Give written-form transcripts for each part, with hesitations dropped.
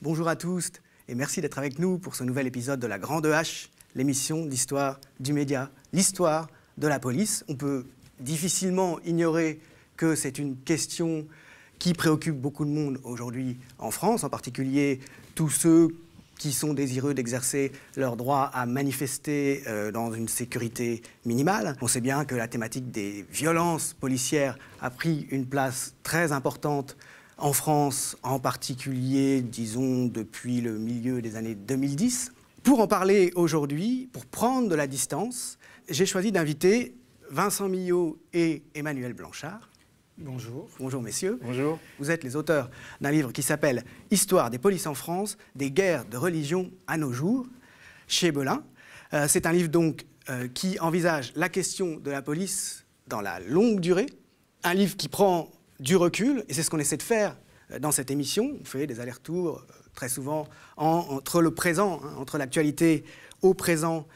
Bonjour à tous et merci d'être avec nous pour ce nouvel épisode de La Grande Hache, l'émission d'histoire du média, l'histoire de la police. On peut difficilement ignorer que c'est une question qui préoccupe beaucoup de monde aujourd'hui en France, en particulier tous ceux qui sont désireux d'exercer leur droit à manifester dans une sécurité minimale. On sait bien que la thématique des violences policières a pris une place très importante en France, en particulier, disons, depuis le milieu des années 2010. Pour en parler aujourd'hui, pour prendre de la distance, j'ai choisi d'inviter Vincent Milliot et Emmanuel Blanchard. Bonjour. Bonjour, messieurs. Bonjour. Vous êtes les auteurs d'un livre qui s'appelle « Histoire des polices en France, des guerres de religion à nos jours » chez Belin. C'est un livre donc qui envisage la question de la police dans la longue durée, un livre qui prend du recul, et c'est ce qu'on essaie de faire dans cette émission. On fait des allers-retours très souvent entre le présent, entre l'actualité au présent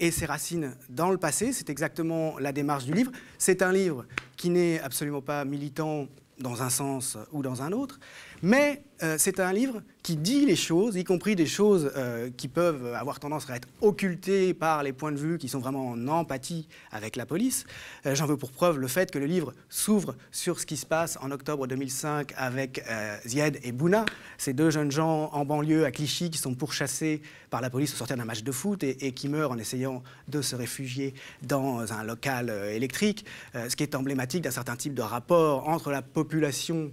et ses racines dans le passé. C'est exactement la démarche du livre. C'est un livre qui n'est absolument pas militant dans un sens ou dans un autre, mais c'est un livre qui dit les choses, y compris des choses qui peuvent avoir tendance à être occultées par les points de vue qui sont vraiment en empathie avec la police. J'en veux pour preuve le fait que le livre s'ouvre sur ce qui se passe en octobre 2005 avec Zied et Bouna, ces deux jeunes gens en banlieue à Clichy qui sont pourchassés par la police au sortir d'un match de foot et qui meurent en essayant de se réfugier dans un local électrique, ce qui est emblématique d'un certain type de rapport entre la population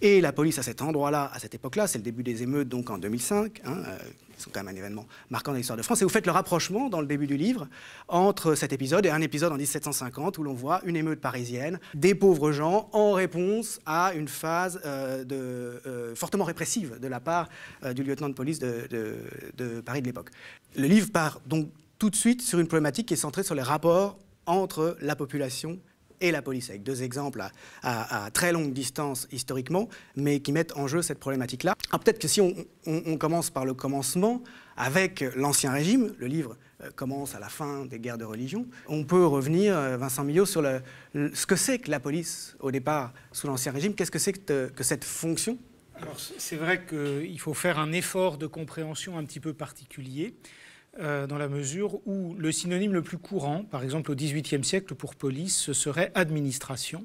et la police à cet endroit-là, à cette époque-là. C'est le début des émeutes, donc en 2005, sont quand même un événement marquant dans l'histoire de France. Et vous faites le rapprochement, dans le début du livre, entre cet épisode et un épisode en 1750 où l'on voit une émeute parisienne, des pauvres gens, en réponse à une phase fortement répressive de la part du lieutenant de police de Paris de l'époque. Le livre part donc tout de suite sur une problématique qui est centrée sur les rapports entre la population et la police, avec deux exemples à très longue distance historiquement, mais qui mettent en jeu cette problématique-là. Ah, peut-être que si on commence par le commencement, avec l'Ancien Régime, le livre commence à la fin des guerres de religion, on peut revenir, Vincent Milliot, sur ce que c'est que la police, au départ, sous l'Ancien Régime. Qu'est-ce que c'est que cette fonction? Alors, c'est vrai qu'il faut faire un effort de compréhension un petit peu particulier, dans la mesure où le synonyme le plus courant, par exemple au XVIIIe siècle pour police, ce serait administration,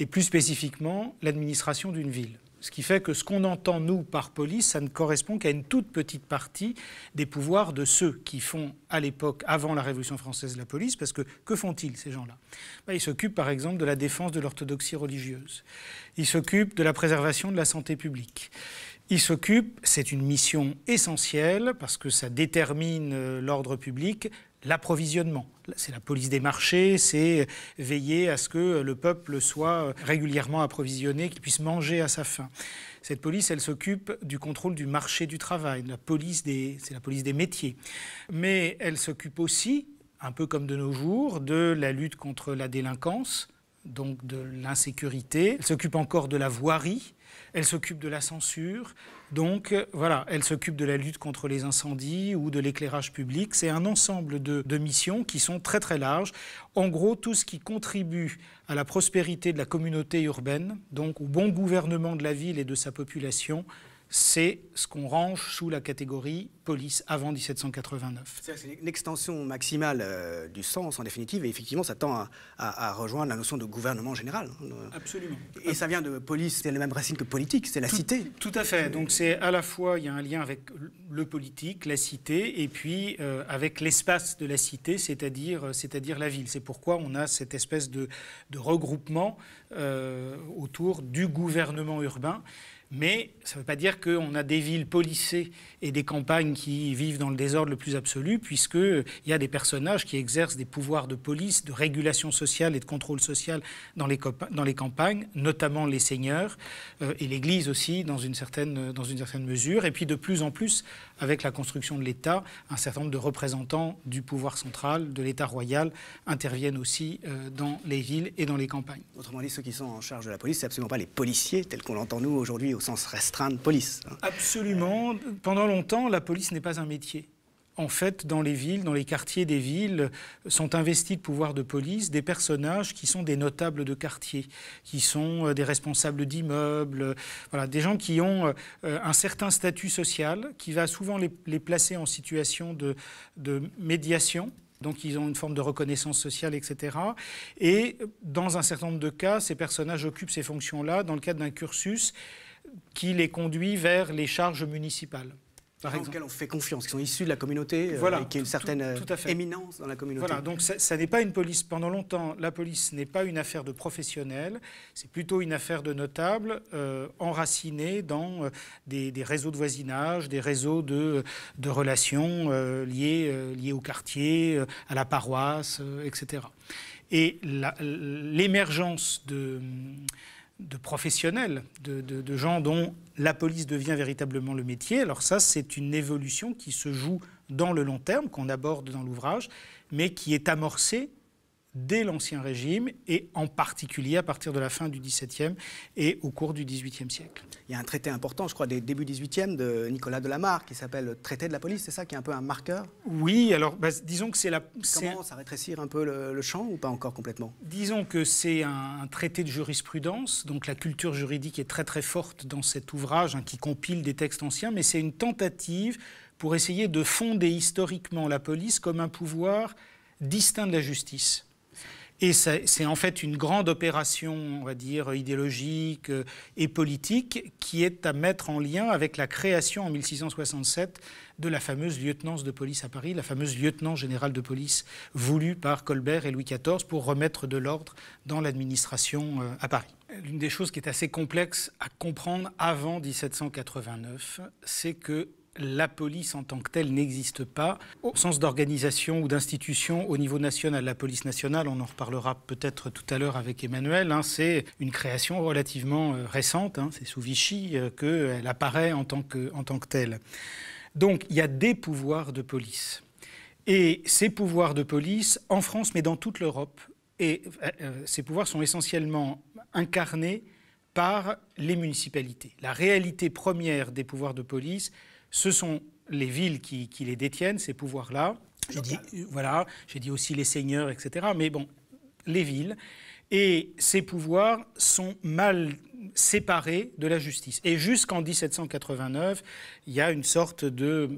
et plus spécifiquement l'administration d'une ville. Ce qui fait que ce qu'on entend, nous, par police, ça ne correspond qu'à une toute petite partie des pouvoirs de ceux qui font, à l'époque, avant la Révolution française, la police, parce que font-ils, ces gens-là? Ils s'occupent, par exemple, de la défense de l'orthodoxie religieuse. Ils s'occupent de la préservation de la santé publique. Il s'occupe, c'est une mission essentielle, parce que ça détermine l'ordre public, l'approvisionnement. C'est la police des marchés, c'est veiller à ce que le peuple soit régulièrement approvisionné, qu'il puisse manger à sa faim. Cette police, elle s'occupe du contrôle du marché du travail, c'est la police des métiers. Mais elle s'occupe aussi, un peu comme de nos jours, de la lutte contre la délinquance, donc de l'insécurité. Elle s'occupe encore de la voirie. Elle s'occupe de la censure, donc voilà, elle s'occupe de la lutte contre les incendies ou de l'éclairage public. C'est un ensemble de missions qui sont très très larges. En gros, tout ce qui contribue à la prospérité de la communauté urbaine, donc au bon gouvernement de la ville et de sa population, c'est ce qu'on range sous la catégorie police avant 1789. C'est une extension maximale du sens, en définitive, et effectivement, ça tend à rejoindre la notion de gouvernement général. Absolument. Et ça vient de police, c'est la même racine que politique, c'est la cité. Tout à fait. Donc c'est à la fois, il y a un lien avec le politique, la cité, et puis avec l'espace de la cité, c'est-à-dire la ville. C'est pourquoi on a cette espèce de regroupement autour du gouvernement urbain. Mais ça ne veut pas dire qu'on a des villes policées et des campagnes qui vivent dans le désordre le plus absolu, puisqu'il y a des personnages qui exercent des pouvoirs de police, de régulation sociale et de contrôle social dans les campagnes, notamment les seigneurs et l'Église aussi, dans une certaine mesure. Et puis de plus en plus, avec la construction de l'État, un certain nombre de représentants du pouvoir central, de l'État royal, interviennent aussi dans les villes et dans les campagnes. Autrement dit, ceux qui sont en charge de la police, ce n'est absolument pas les policiers, tels qu'on l'entend nous aujourd'hui, au sens restreint de police. Absolument. Pendant longtemps, la police n'est pas un métier. en fait, dans les villes, dans les quartiers des villes, sont investis de pouvoir de police des personnages qui sont des notables de quartier, qui sont des responsables d'immeubles, voilà, des gens qui ont un certain statut social, qui va souvent les placer en situation de médiation. Donc ils ont une forme de reconnaissance sociale, etc. Et dans un certain nombre de cas, ces personnages occupent ces fonctions-là dans le cadre d'un cursus qui les conduit vers les charges municipales. Par exemple. Auxquels on fait confiance, qui sont issus de la communauté, voilà, et qui a une certaine éminence dans la communauté. Voilà, donc ça n'est pas une police. Pendant longtemps, la police n'est pas une affaire de professionnels, c'est plutôt une affaire de notables enracinés dans des réseaux de voisinage, des réseaux de relations liés au quartier, à la paroisse, etc. Et l'émergence de professionnels, de gens dont la police devient véritablement le métier. Alors ça, c'est une évolution qui se joue dans le long terme, qu'on aborde dans l'ouvrage, mais qui est amorcée dès l'Ancien Régime, et en particulier à partir de la fin du XVIIe et au cours du XVIIIe siècle. Il y a un traité important, je crois, des débuts XVIIIe, de Nicolas Delamarre, qui s'appelle le traité de la police, c'est ça, qui est un peu un marqueur? Oui, alors bah, disons que c'est la... Comment ça rétrécir un peu le champ, ou pas encore complètement? Disons que c'est un traité de jurisprudence, donc la culture juridique est très très forte dans cet ouvrage, hein, qui compile des textes anciens, mais c'est une tentative pour essayer de fonder historiquement la police comme un pouvoir distinct de la justice. Et c'est en fait une grande opération, on va dire, idéologique et politique qui est à mettre en lien avec la création en 1667 de la fameuse lieutenance de police à Paris, la fameuse lieutenant générale de police voulue par Colbert et Louis XIV pour remettre de l'ordre dans l'administration à Paris. L'une des choses qui est assez complexe à comprendre avant 1789, c'est que la police en tant que telle n'existe pas. Au sens d'organisation ou d'institution au niveau national, la police nationale, on en reparlera peut-être tout à l'heure avec Emmanuel, hein, c'est une création relativement récente, hein, c'est sous Vichy qu'elle apparaît en tant que telle. Donc il y a des pouvoirs de police. Et ces pouvoirs de police, en France mais dans toute l'Europe, et ces pouvoirs sont essentiellement incarnés par les municipalités. La réalité première des pouvoirs de police, ce sont les villes qui les détiennent, ces pouvoirs-là. J'ai dit, voilà, j'ai dit aussi les seigneurs, etc. Mais bon, les villes. Et ces pouvoirs sont mal séparés de la justice. Et jusqu'en 1789, il y a une sorte de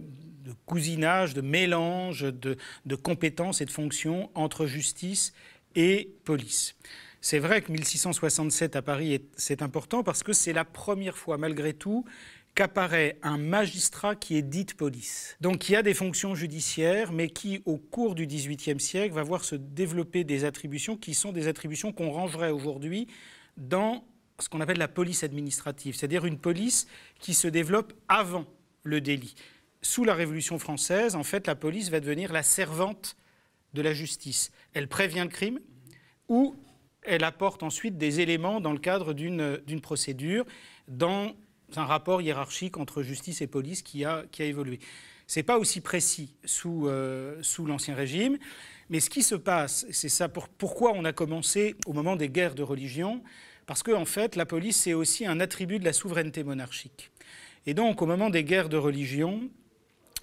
cousinage, de mélange de compétences et de fonctions entre justice et police. C'est vrai que 1667 à Paris, c'est important parce que c'est la première fois, malgré tout, qu'apparaît un magistrat qui est dit police. Donc qui a des fonctions judiciaires, mais qui, au cours du XVIIIe siècle, va voir se développer des attributions qui sont des attributions qu'on rangerait aujourd'hui dans ce qu'on appelle la police administrative, c'est-à-dire une police qui se développe avant le délit. Sous la Révolution française, en fait, la police va devenir la servante de la justice. Elle prévient le crime ou elle apporte ensuite des éléments dans le cadre d'une procédure, dans un rapport hiérarchique entre justice et police qui a évolué. Ce n'est pas aussi précis sous l'Ancien Régime, mais ce qui se passe, c'est ça pourquoi on a commencé au moment des guerres de religion, parce qu'en fait, la police, c'est aussi un attribut de la souveraineté monarchique. Et donc, au moment des guerres de religion,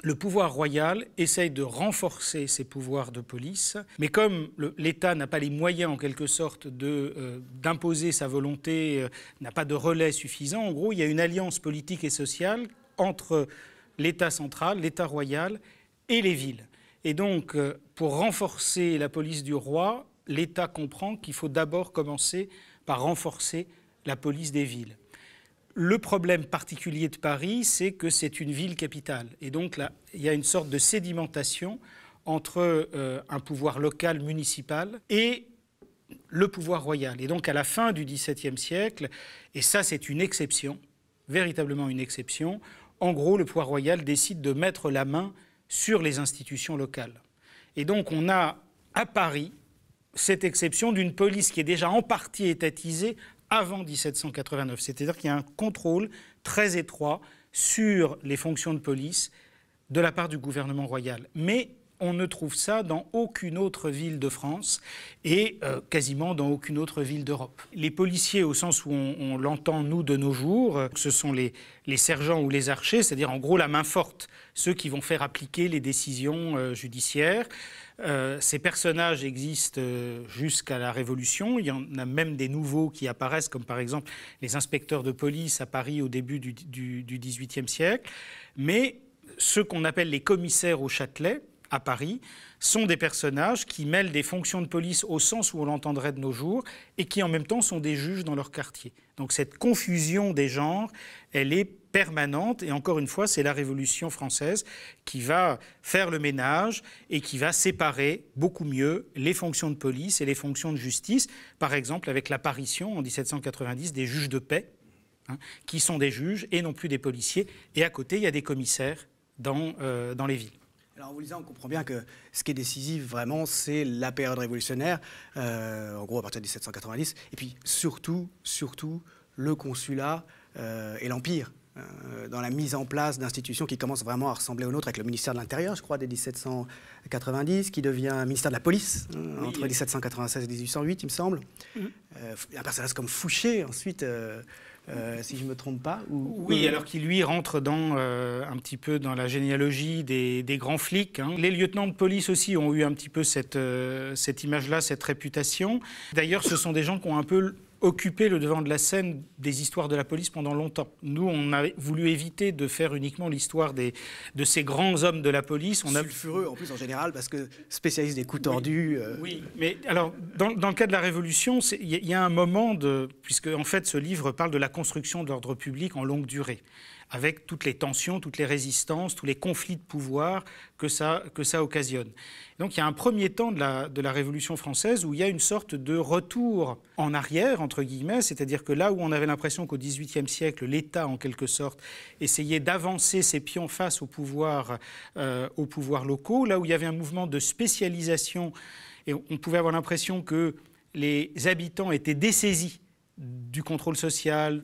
le pouvoir royal essaye de renforcer ses pouvoirs de police, mais comme l'État n'a pas les moyens en quelque sorte d'imposer sa volonté, n'a pas de relais suffisant, en gros il y a une alliance politique et sociale entre l'État central, l'État royal et les villes. Et donc pour renforcer la police du roi, l'État comprend qu'il faut d'abord commencer par renforcer la police des villes. Le problème particulier de Paris, c'est que c'est une ville capitale. Et donc là, il y a une sorte de sédimentation entre un pouvoir local municipal et le pouvoir royal. Et donc à la fin du XVIIe siècle, et ça c'est une exception, véritablement une exception, en gros le pouvoir royal décide de mettre la main sur les institutions locales. Et donc on a à Paris cette exception d'une police qui est déjà en partie étatisée avant 1789, c'est-à-dire qu'il y a un contrôle très étroit sur les fonctions de police de la part du gouvernement royal. Mais on ne trouve ça dans aucune autre ville de France et quasiment dans aucune autre ville d'Europe. Les policiers, au sens où on l'entend nous de nos jours, ce sont les sergents ou les archers, c'est-à-dire en gros la main forte, ceux qui vont faire appliquer les décisions judiciaires. Ces personnages existent jusqu'à la Révolution. Il y en a même des nouveaux qui apparaissent, comme par exemple les inspecteurs de police à Paris au début du XVIIIe siècle. Mais ceux qu'on appelle les commissaires au Châtelet, à Paris, sont des personnages qui mêlent des fonctions de police au sens où on l'entendrait de nos jours et qui en même temps sont des juges dans leur quartier. Donc cette confusion des genres, elle est permanente et encore une fois, c'est la Révolution française qui va faire le ménage et qui va séparer beaucoup mieux les fonctions de police et les fonctions de justice, par exemple avec l'apparition en 1790 des juges de paix, hein, qui sont des juges et non plus des policiers, et à côté il y a des commissaires dans les villes. Alors, en vous lisant, on comprend bien que ce qui est décisif, vraiment, c'est la période révolutionnaire, en gros à partir de 1790, et puis surtout, le consulat et l'Empire, dans la mise en place d'institutions qui commencent vraiment à ressembler aux nôtres, avec le ministère de l'Intérieur, je crois, dès 1790, qui devient ministère de la Police, oui, entre 1796 et 1808, il me semble. Un personnage comme Fouché, ensuite... si je ne me trompe pas. Oui, alors qu'il lui rentre un petit peu dans la généalogie des grands flics. Hein. Les lieutenants de police aussi ont eu un petit peu cette image-là, cette réputation. D'ailleurs, ce sont des gens qui ont un peu occupé le devant de la scène des histoires de la police pendant longtemps. Nous, on a voulu éviter de faire uniquement l'histoire de ces grands hommes de la police. On a... Sulfureux, en plus, en général, parce que spécialiste des coups tordus... Oui, mais alors, dans le cas de la Révolution, il y a un moment de... Puisque, en fait, ce livre parle de la construction de l'ordre public en longue durée, avec toutes les tensions, toutes les résistances, tous les conflits de pouvoir que ça occasionne. Donc il y a un premier temps de la Révolution française où il y a une sorte de retour en arrière, entre guillemets, c'est-à-dire que là où on avait l'impression qu'au XVIIIe siècle, l'État, en quelque sorte, essayait d'avancer ses pions face aux pouvoirs locaux, là où il y avait un mouvement de spécialisation, et on pouvait avoir l'impression que les habitants étaient dessaisis du contrôle social,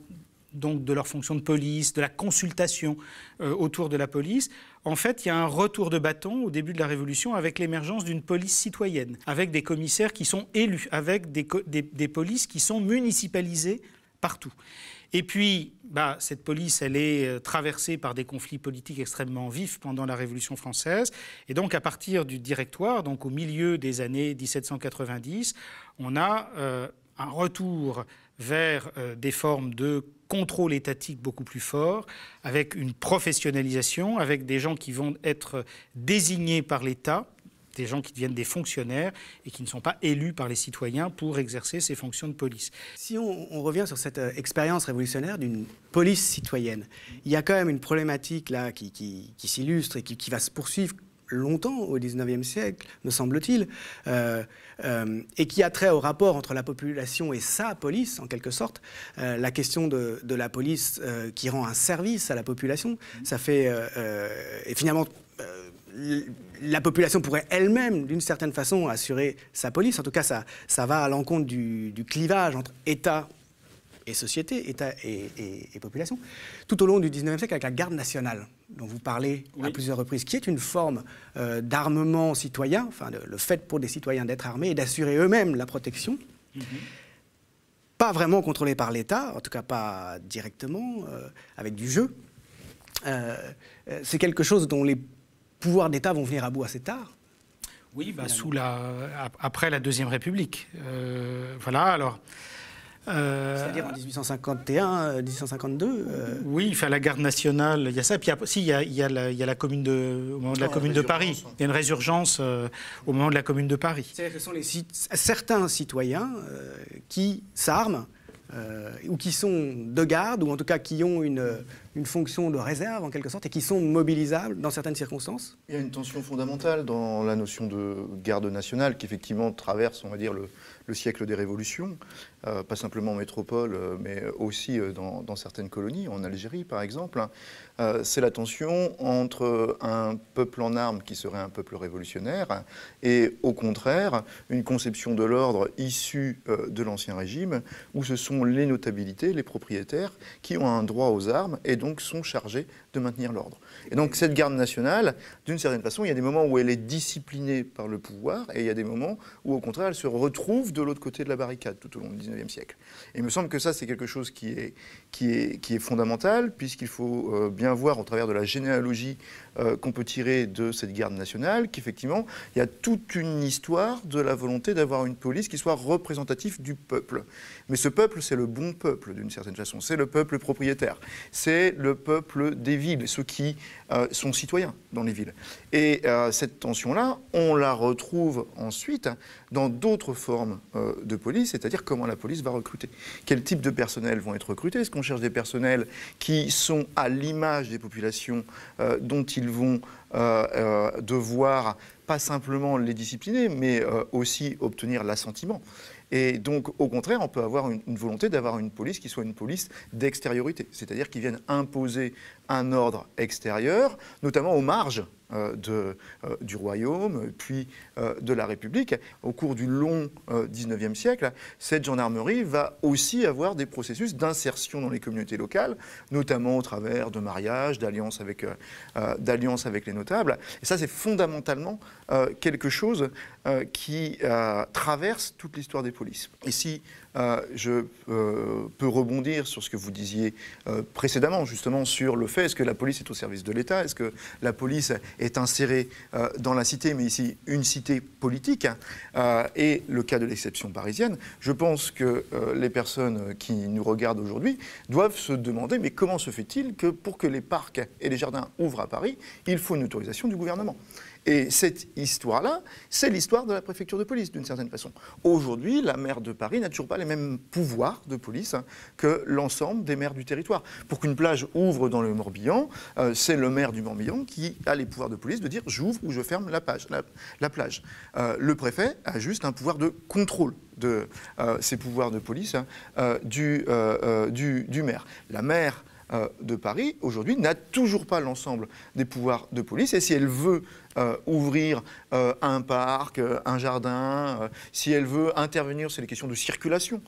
donc de leur fonction de police, de la consultation autour de la police. En fait, il y a un retour de bâton au début de la Révolution avec l'émergence d'une police citoyenne, avec des commissaires qui sont élus, avec des polices qui sont municipalisées partout. Et puis, cette police, elle est traversée par des conflits politiques extrêmement vifs pendant la Révolution française. Et donc, à partir du Directoire, donc au milieu des années 1790, on a un retour vers des formes de contrôle étatique beaucoup plus fort, avec une professionnalisation, avec des gens qui vont être désignés par l'État, des gens qui deviennent des fonctionnaires et qui ne sont pas élus par les citoyens pour exercer ces fonctions de police. Si on revient sur cette expérience révolutionnaire d'une police citoyenne, il y a quand même une problématique là qui s'illustre et qui va se poursuivre longtemps au XIXe siècle, me semble-t-il, et qui a trait au rapport entre la population et sa police, en quelque sorte, la question de la police qui rend un service à la population, ça fait... et finalement, la population pourrait elle-même, d'une certaine façon, assurer sa police. En tout cas, ça va à l'encontre du clivage entre État et société, État et population, tout au long du XIXe siècle avec la garde nationale, dont vous parlez à plusieurs reprises, qui est une forme d'armement citoyen, enfin le fait pour des citoyens d'être armés et d'assurer eux-mêmes la protection, pas vraiment contrôlée par l'État, en tout cas pas directement, avec du jeu. C'est quelque chose dont les pouvoirs d'État vont venir à bout assez tard. Oui, après la Deuxième République. Voilà, alors... C'est-à-dire en 1851, 1852 Oui, enfin, la garde nationale, il y a ça. Puis il y a la commune de, au moment de la commune de Paris. Il y a une résurgence au moment de la commune de Paris. C'est-à-dire que ce sont certains citoyens qui s'arment ou qui sont de garde, ou en tout cas qui ont une fonction de réserve en quelque sorte, et qui sont mobilisables dans certaines circonstances. Il y a une tension fondamentale dans la notion de garde nationale qui effectivement traverse, on va dire, le siècle des révolutions, pas simplement en métropole, mais aussi dans certaines colonies, en Algérie par exemple. C'est la tension entre un peuple en armes qui serait un peuple révolutionnaire et au contraire une conception de l'ordre issue de l'Ancien Régime où ce sont les notabilités, les propriétaires qui ont un droit aux armes et donc sont chargés de maintenir l'ordre. Et donc cette garde nationale, d'une certaine façon, il y a des moments où elle est disciplinée par le pouvoir et il y a des moments où, au contraire, elle se retrouve de l'autre côté de la barricade tout au long du XIXe siècle. Et il me semble que ça, c'est quelque chose qui est fondamental, puisqu'il faut bien voir, au travers de la généalogie qu'on peut tirer de cette garde nationale, qu'effectivement, il y a toute une histoire de la volonté d'avoir une police qui soit représentative du peuple. Mais ce peuple, c'est le bon peuple, d'une certaine façon. C'est le peuple propriétaire. C'est le peuple des villes, ceux qui sont citoyens dans les villes. Et cette tension-là, on la retrouve ensuite dans d'autres formes de police, c'est-à-dire comment la police va recruter. Quel type de personnel vont être recrutés? Est-ce qu'on cherche des personnels qui sont à l'image des populations dont ils vont devoir pas simplement les discipliner, mais aussi obtenir l'assentiment? Et donc, au contraire, on peut avoir une volonté d'avoir une police qui soit une police d'extériorité, c'est-à-dire qui vienne imposer un ordre extérieur, notamment aux marges du royaume, puis de la République. Au cours du long XIXe siècle, cette gendarmerie va aussi avoir des processus d'insertion dans les communautés locales, notamment au travers de mariages, d'alliances avec les notables. Et ça, c'est fondamentalement quelque chose qui traverse toute l'histoire des polices. Et si je peux rebondir sur ce que vous disiez précédemment, justement sur le fait, est-ce que la police est au service de l'État? Est-ce que la police est insérée dans la cité, mais ici une cité politique, et le cas de l'exception parisienne? Je pense que les personnes qui nous regardent aujourd'hui doivent se demander, mais comment se fait-il que pour que les parcs et les jardins ouvrent à Paris, il faut une autorisation du gouvernement? Et cette histoire-là, c'est l'histoire de la préfecture de police, d'une certaine façon. Aujourd'hui, la maire de Paris n'a toujours pas les mêmes pouvoirs de police que l'ensemble des maires du territoire. Pour qu'une plage ouvre dans le Morbihan, c'est le maire du Morbihan qui a les pouvoirs de police de dire « j'ouvre ou je ferme la plage ». Le préfet a juste un pouvoir de contrôle de ces pouvoirs de police du maire. La maire de Paris, aujourd'hui, n'a toujours pas l'ensemble des pouvoirs de police. Et si elle veut ouvrir un parc, un jardin, si elle veut intervenir sur les questions de circulation,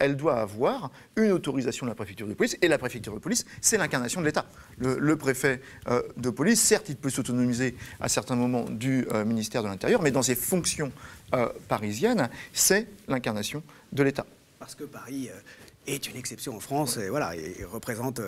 elle doit avoir une autorisation de la préfecture de police. Et la préfecture de police, c'est l'incarnation de l'État. Le préfet de police, certes, il peut s'autonomiser à certains moments du ministère de l'Intérieur, mais dans ses fonctions parisiennes, c'est l'incarnation de l'État. Parce que Paris est une exception en France, et voilà, et représente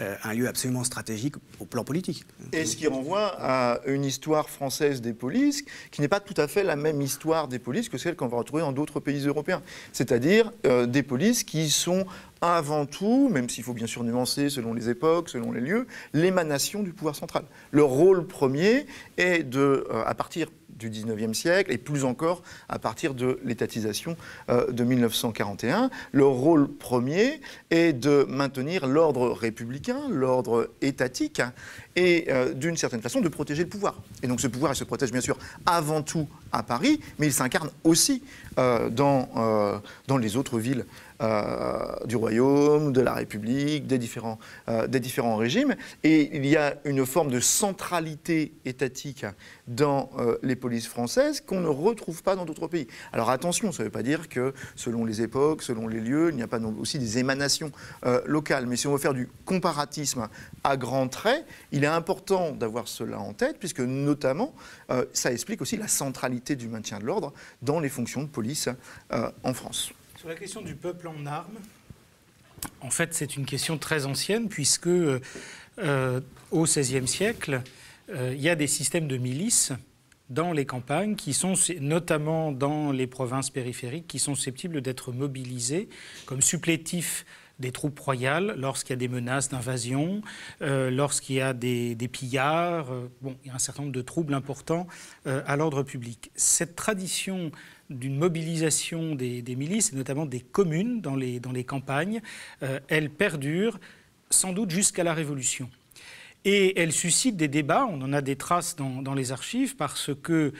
un lieu absolument stratégique au plan politique. Et ce qui renvoie à une histoire française des polices qui n'est pas tout à fait la même histoire des polices que celle qu'on va retrouver dans d'autres pays européens. C'est-à-dire des polices qui sont avant tout, même s'il faut bien sûr nuancer selon les époques, selon les lieux, l'émanation du pouvoir central. Le rôle premier est de, à partir du XIXe siècle et plus encore à partir de l'étatisation de 1941. Le rôle premier est de maintenir l'ordre républicain, l'ordre étatique et d'une certaine façon de protéger le pouvoir. Et donc ce pouvoir, il se protège bien sûr avant tout à Paris, mais il s'incarne aussi dans les autres villes du royaume, de la République, des différents régimes. Et il y a une forme de centralité étatique dans les polices françaises qu'on ne retrouve pas dans d'autres pays. Alors attention, ça ne veut pas dire que selon les époques, selon les lieux, il n'y a pas aussi des émanations locales. Mais si on veut faire du comparatisme à grands traits, il est important d'avoir cela en tête, puisque notamment, ça explique aussi la centralité du maintien de l'ordre dans les fonctions de police en France. Sur la question du peuple en armes, en fait, c'est une question très ancienne, puisque au XVIe siècle, il y a des systèmes de milices dans les campagnes, qui sont notamment dans les provinces périphériques, qui sont susceptibles d'être mobilisées comme supplétifs des troupes royales lorsqu'il y a des menaces d'invasion, lorsqu'il y a des pillards. Bon, il y a un certain nombre de troubles importants à l'ordre public. Cette tradition d'une mobilisation des milices, et notamment des communes dans les campagnes, elle perdure sans doute jusqu'à la Révolution. Et elle suscite des débats, on en a des traces dans les archives, parce que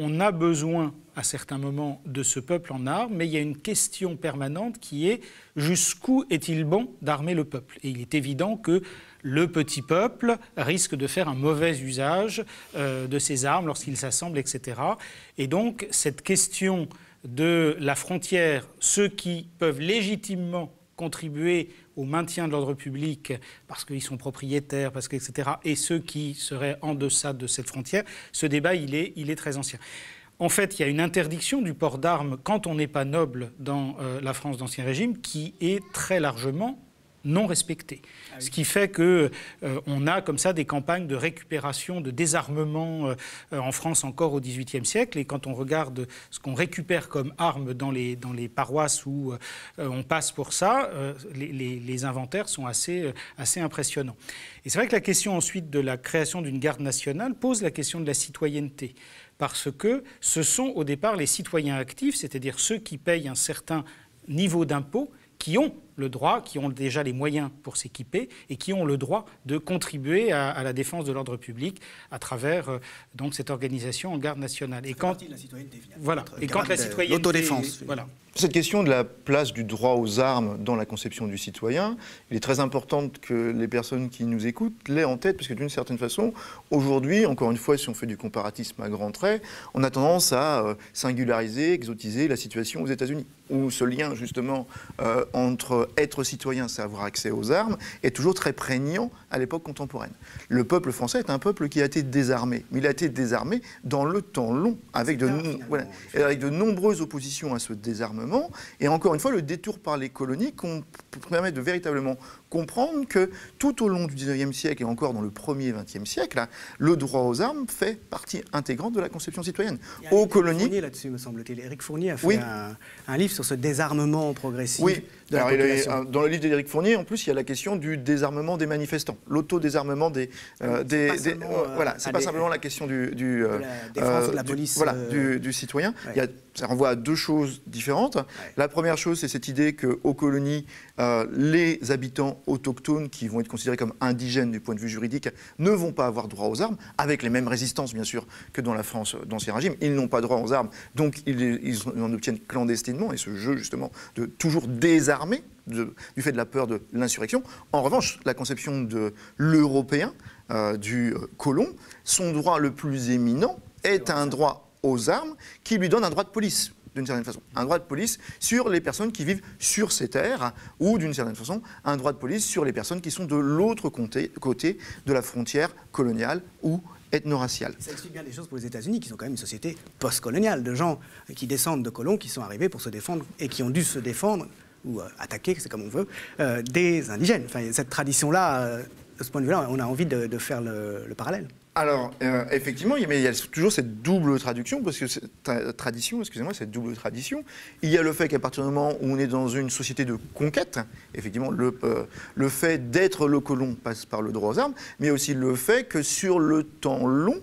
on a besoin à certains moments de ce peuple en armes, mais il y a une question permanente qui est jusqu'où est-il bon d'armer le peuple? Et il est évident que le petit peuple risque de faire un mauvais usage de ses armes lorsqu'il s'assemble, etc. Et donc cette question de la frontière, ceux qui peuvent légitimement contribuer au maintien de l'ordre public parce qu'ils sont propriétaires, parce que, etc., et ceux qui seraient en deçà de cette frontière, ce débat, il est très ancien. En fait, il y a une interdiction du port d'armes quand on n'est pas noble dans la France d'Ancien Régime qui est très largement non respectée. Ah oui. Ce qui fait qu'on a comme ça des campagnes de récupération, de désarmement en France encore au XVIIIe siècle. Et quand on regarde ce qu'on récupère comme armes dans les paroisses où on passe pour ça, les inventaires sont assez impressionnants. Et c'est vrai que la question ensuite de la création d'une garde nationale pose la question de la citoyenneté. Parce que ce sont au départ les citoyens actifs, c'est-à-dire ceux qui payent un certain niveau d'impôt, qui ont le droit, qui ont déjà les moyens pour s'équiper et qui ont le droit de contribuer à la défense de l'ordre public à travers donc cette organisation en garde nationale. Et quand la citoyenneté vient, voilà. Et quand la citoyenneté, l'autodéfense. Voilà. Cette question de la place du droit aux armes dans la conception du citoyen, il est très important que les personnes qui nous écoutent l'aient en tête, parce que d'une certaine façon, aujourd'hui, encore une fois, si on fait du comparatisme à grands traits, on a tendance à singulariser, exotiser la situation aux États-Unis, où ce lien justement entre être citoyen, c'est avoir accès aux armes, est toujours très prégnant à l'époque contemporaine. Le peuple français est un peuple qui a été désarmé, mais il a été désarmé dans le temps long, avec de nombreuses oppositions à ce désarmement, et encore une fois le détour par les colonies qu'on permet de véritablement comprendre que tout au long du XIXe siècle et encore dans le premier XXe siècle, le droit aux armes fait partie intégrante de la conception citoyenne. Il y a aux colonies. Éric Fournier là-dessus, me semble-t-il. Éric Fournier a fait un livre sur ce désarmement progressif. Oui. De alors, dans le livre d'Éric Fournier, en plus, il y a la question du désarmement des manifestants, l'autodésarmement des. Voilà, c'est pas simplement la question du de la défense de la police. Du citoyen. Ouais. Ça renvoie à deux choses différentes. Ouais. La première chose, c'est cette idée qu'aux colonies, les habitants autochtones qui vont être considérés comme indigènes du point de vue juridique ne vont pas avoir droit aux armes, avec les mêmes résistances bien sûr que dans la France d'Ancien Régime. Ils n'ont pas droit aux armes, donc ils en obtiennent clandestinement, et ce jeu justement de toujours désarmer du fait de la peur de l'insurrection. En revanche, la conception de l'Européen, du colon, son droit le plus éminent est un droit aux armes qui lui donne un droit de police. D'une certaine façon, un droit de police sur les personnes qui vivent sur ces terres, ou d'une certaine façon, un droit de police sur les personnes qui sont de l'autre côté de la frontière coloniale ou ethno-raciale. Ça explique bien les choses pour les États-Unis, qui sont quand même une société post-coloniale, de gens qui descendent de colons, qui sont arrivés pour se défendre et qui ont dû se défendre, ou attaquer, c'est comme on veut, des indigènes. Enfin, cette tradition-là, de ce point de vue-là, on a envie de faire le parallèle. Alors, effectivement, mais il y a toujours cette double traduction, parce que cette double tradition. Il y a le fait qu'à partir du moment où on est dans une société de conquête, effectivement, le fait d'être le colon passe par le droit aux armes, mais aussi le fait que sur le temps long,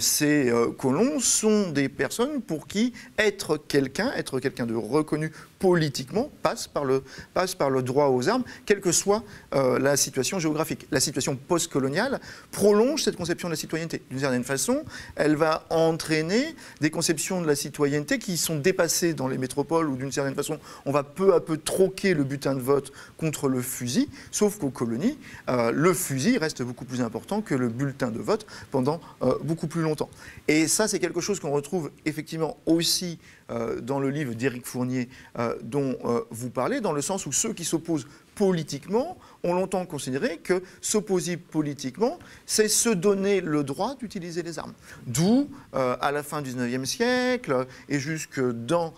ces colons sont des personnes pour qui être quelqu'un de reconnu politiquement passe par le droit aux armes, quelle que soit la situation géographique. La situation post-coloniale prolonge cette conception de la citoyenneté. D'une certaine façon, elle va entraîner des conceptions de la citoyenneté qui sont dépassées dans les métropoles, où d'une certaine façon, on va peu à peu troquer le butin de vote contre le fusil, sauf qu'aux colonies, le fusil reste beaucoup plus important que le bulletin de vote pendant beaucoup plus longtemps. Et ça, c'est quelque chose qu'on retrouve effectivement aussi dans le livre d'Éric Fournier dont vous parlez, dans le sens où ceux qui s'opposent politiquement ont longtemps considéré que s'opposer politiquement, c'est se donner le droit d'utiliser les armes. D'où, à la fin du XIXe siècle et jusque dans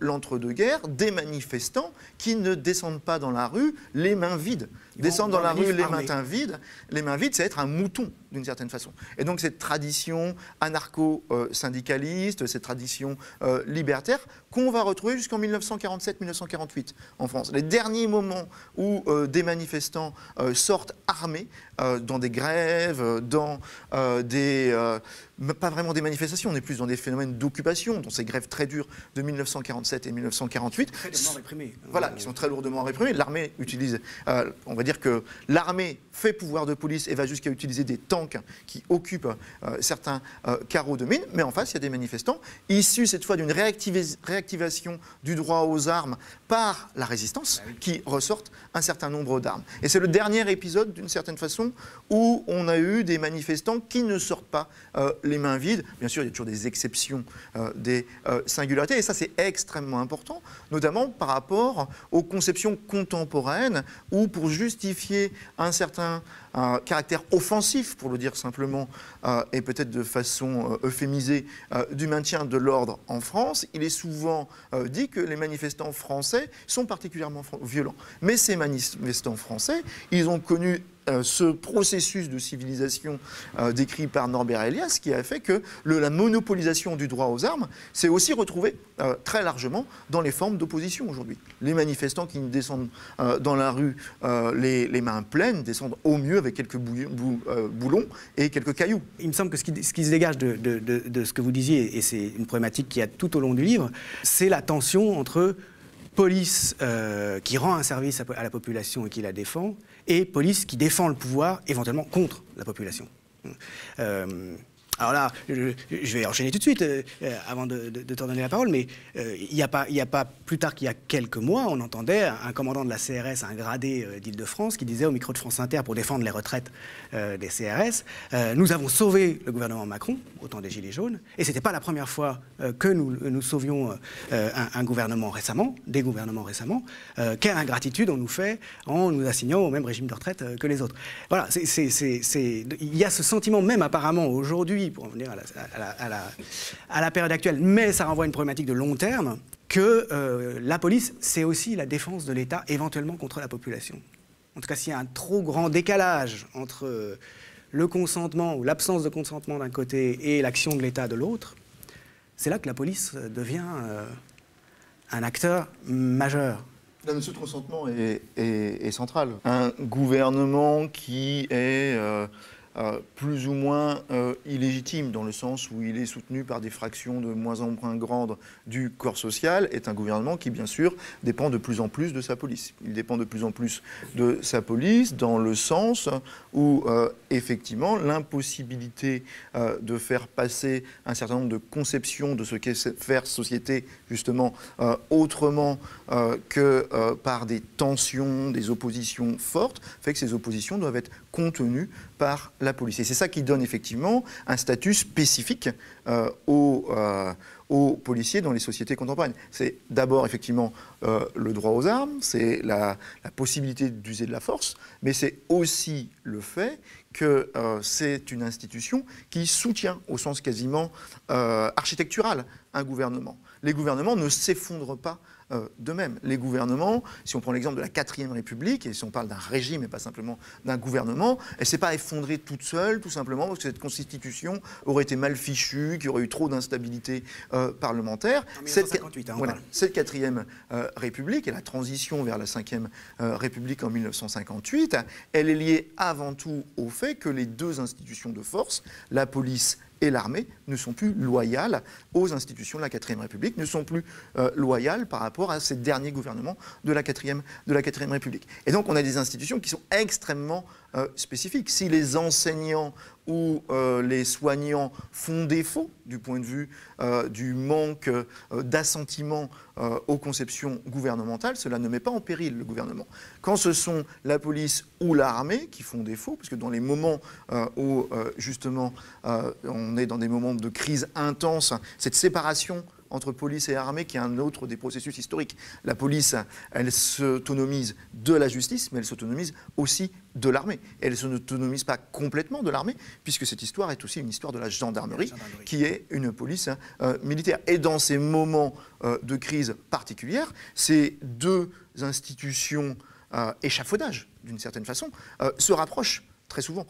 l'entre-deux-guerres, des manifestants qui ne descendent pas dans la rue les mains vides. Descendre dans la rue les mains vides, c'est être un mouton, d'une certaine façon. Et donc cette tradition anarcho-syndicaliste, cette tradition libertaire, qu'on va retrouver jusqu'en 1947-1948 en France. Les derniers moments où des manifestants sortent armés dans des grèves, dans des... pas vraiment des manifestations, on est plus dans des phénomènes d'occupation, dans ces grèves très dures de 1947 et 1948. Très lourdement réprimées. Voilà, qui sont très lourdement réprimées. L'armée utilise, on va dire que l'armée fait pouvoir de police et va jusqu'à utiliser des tanks qui occupent certains carreaux de mine. Mais en face, il y a des manifestants issus cette fois d'une réactivation du droit aux armes par la résistance, qui ressortent un certain nombre d'armes. Et c'est le dernier épisode, d'une certaine façon, où on a eu des manifestants qui ne sortent pas les mains vides. Bien sûr, il y a toujours des exceptions, des singularités, et ça c'est extrêmement important, notamment par rapport aux conceptions contemporaines où pour justifier un certain caractère offensif, pour le dire simplement, et peut-être de façon euphémisée, du maintien de l'ordre en France, il est souvent dit que les manifestants français sont particulièrement violents. Mais ces manifestants français, ils ont connu ce processus de civilisation décrit par Norbert Elias, qui a fait que la monopolisation du droit aux armes s'est aussi retrouvée très largement dans les formes d'opposition aujourd'hui. Les manifestants qui descendent dans la rue les mains pleines descendent au mieux avec quelques boulons et quelques cailloux. Il me semble que ce qui se dégage de ce que vous disiez, et c'est une problématique qu'il y a tout au long du livre, c'est la tension entre police qui rend un service à la population et qui la défend, et police qui défend le pouvoir, éventuellement contre la population. Alors là, je vais enchaîner tout de suite, avant de t'en donner la parole, mais il n'y a pas plus tard qu'il y a quelques mois, on entendait un commandant de la CRS, un gradé d'Île-de-France, qui disait au micro de France Inter, pour défendre les retraites des CRS, nous avons sauvé le gouvernement Macron, au temps des Gilets jaunes, et ce n'était pas la première fois que nous sauvions un gouvernement récemment, des gouvernements récemment, quelle ingratitude on nous fait en nous assignant au même régime de retraite que les autres. Voilà, il y a ce sentiment même apparemment aujourd'hui, pour en venir à la période actuelle, mais ça renvoie à une problématique de long terme, que la police, c'est aussi la défense de l'État, éventuellement contre la population. En tout cas, s'il y a un trop grand décalage entre le consentement ou l'absence de consentement d'un côté et l'action de l'État de l'autre, c'est là que la police devient un acteur majeur. La notion de consentement est centrale. Un gouvernement qui est plus ou moins illégitime, dans le sens où il est soutenu par des fractions de moins en moins grandes du corps social, est un gouvernement qui, bien sûr, dépend de plus en plus de sa police. Il dépend de plus en plus de sa police dans le sens où, effectivement, l'impossibilité de faire passer un certain nombre de conceptions de ce qu'est faire société, justement, autrement que par des tensions, des oppositions fortes, fait que ces oppositions doivent être contenues par la police. Et c'est ça qui donne effectivement un statut spécifique aux policiers dans les sociétés contemporaines. C'est d'abord effectivement le droit aux armes, c'est la possibilité d'user de la force, mais c'est aussi le fait que c'est une institution qui soutient, au sens quasiment architectural, un gouvernement. Les gouvernements ne s'effondrent pas d'eux-mêmes. Les gouvernements, si on prend l'exemple de la 4e République, et si on parle d'un régime et pas simplement d'un gouvernement, elle ne s'est pas effondrée toute seule, tout simplement parce que cette constitution aurait été mal fichue, qu'il y aurait eu trop d'instabilité parlementaire. En 1958, voilà, cette 4e République et la transition vers la 5e République en 1958, elle est liée avant tout au fait que les deux institutions de force, la police et l'armée, ne sont plus loyales aux institutions de la 4e République, ne sont plus loyales par rapport à ces derniers gouvernements de la 4e République. Et donc on a des institutions qui sont extrêmement spécifiques. Si les enseignants où les soignants font défaut du point de vue du manque d'assentiment aux conceptions gouvernementales, cela ne met pas en péril le gouvernement. Quand ce sont la police ou l'armée qui font défaut, parce que dans les moments où justement on est dans des moments de crise intense, cette séparation entre police et armée, qui est un autre des processus historiques. La police, elle s'autonomise de la justice, mais elle s'autonomise aussi de l'armée. Elle ne s'autonomise pas complètement de l'armée, puisque cette histoire est aussi une histoire de la gendarmerie, qui est une police militaire. Et dans ces moments de crise particulière, ces deux institutions échafaudage, d'une certaine façon, se rapprochent très souvent.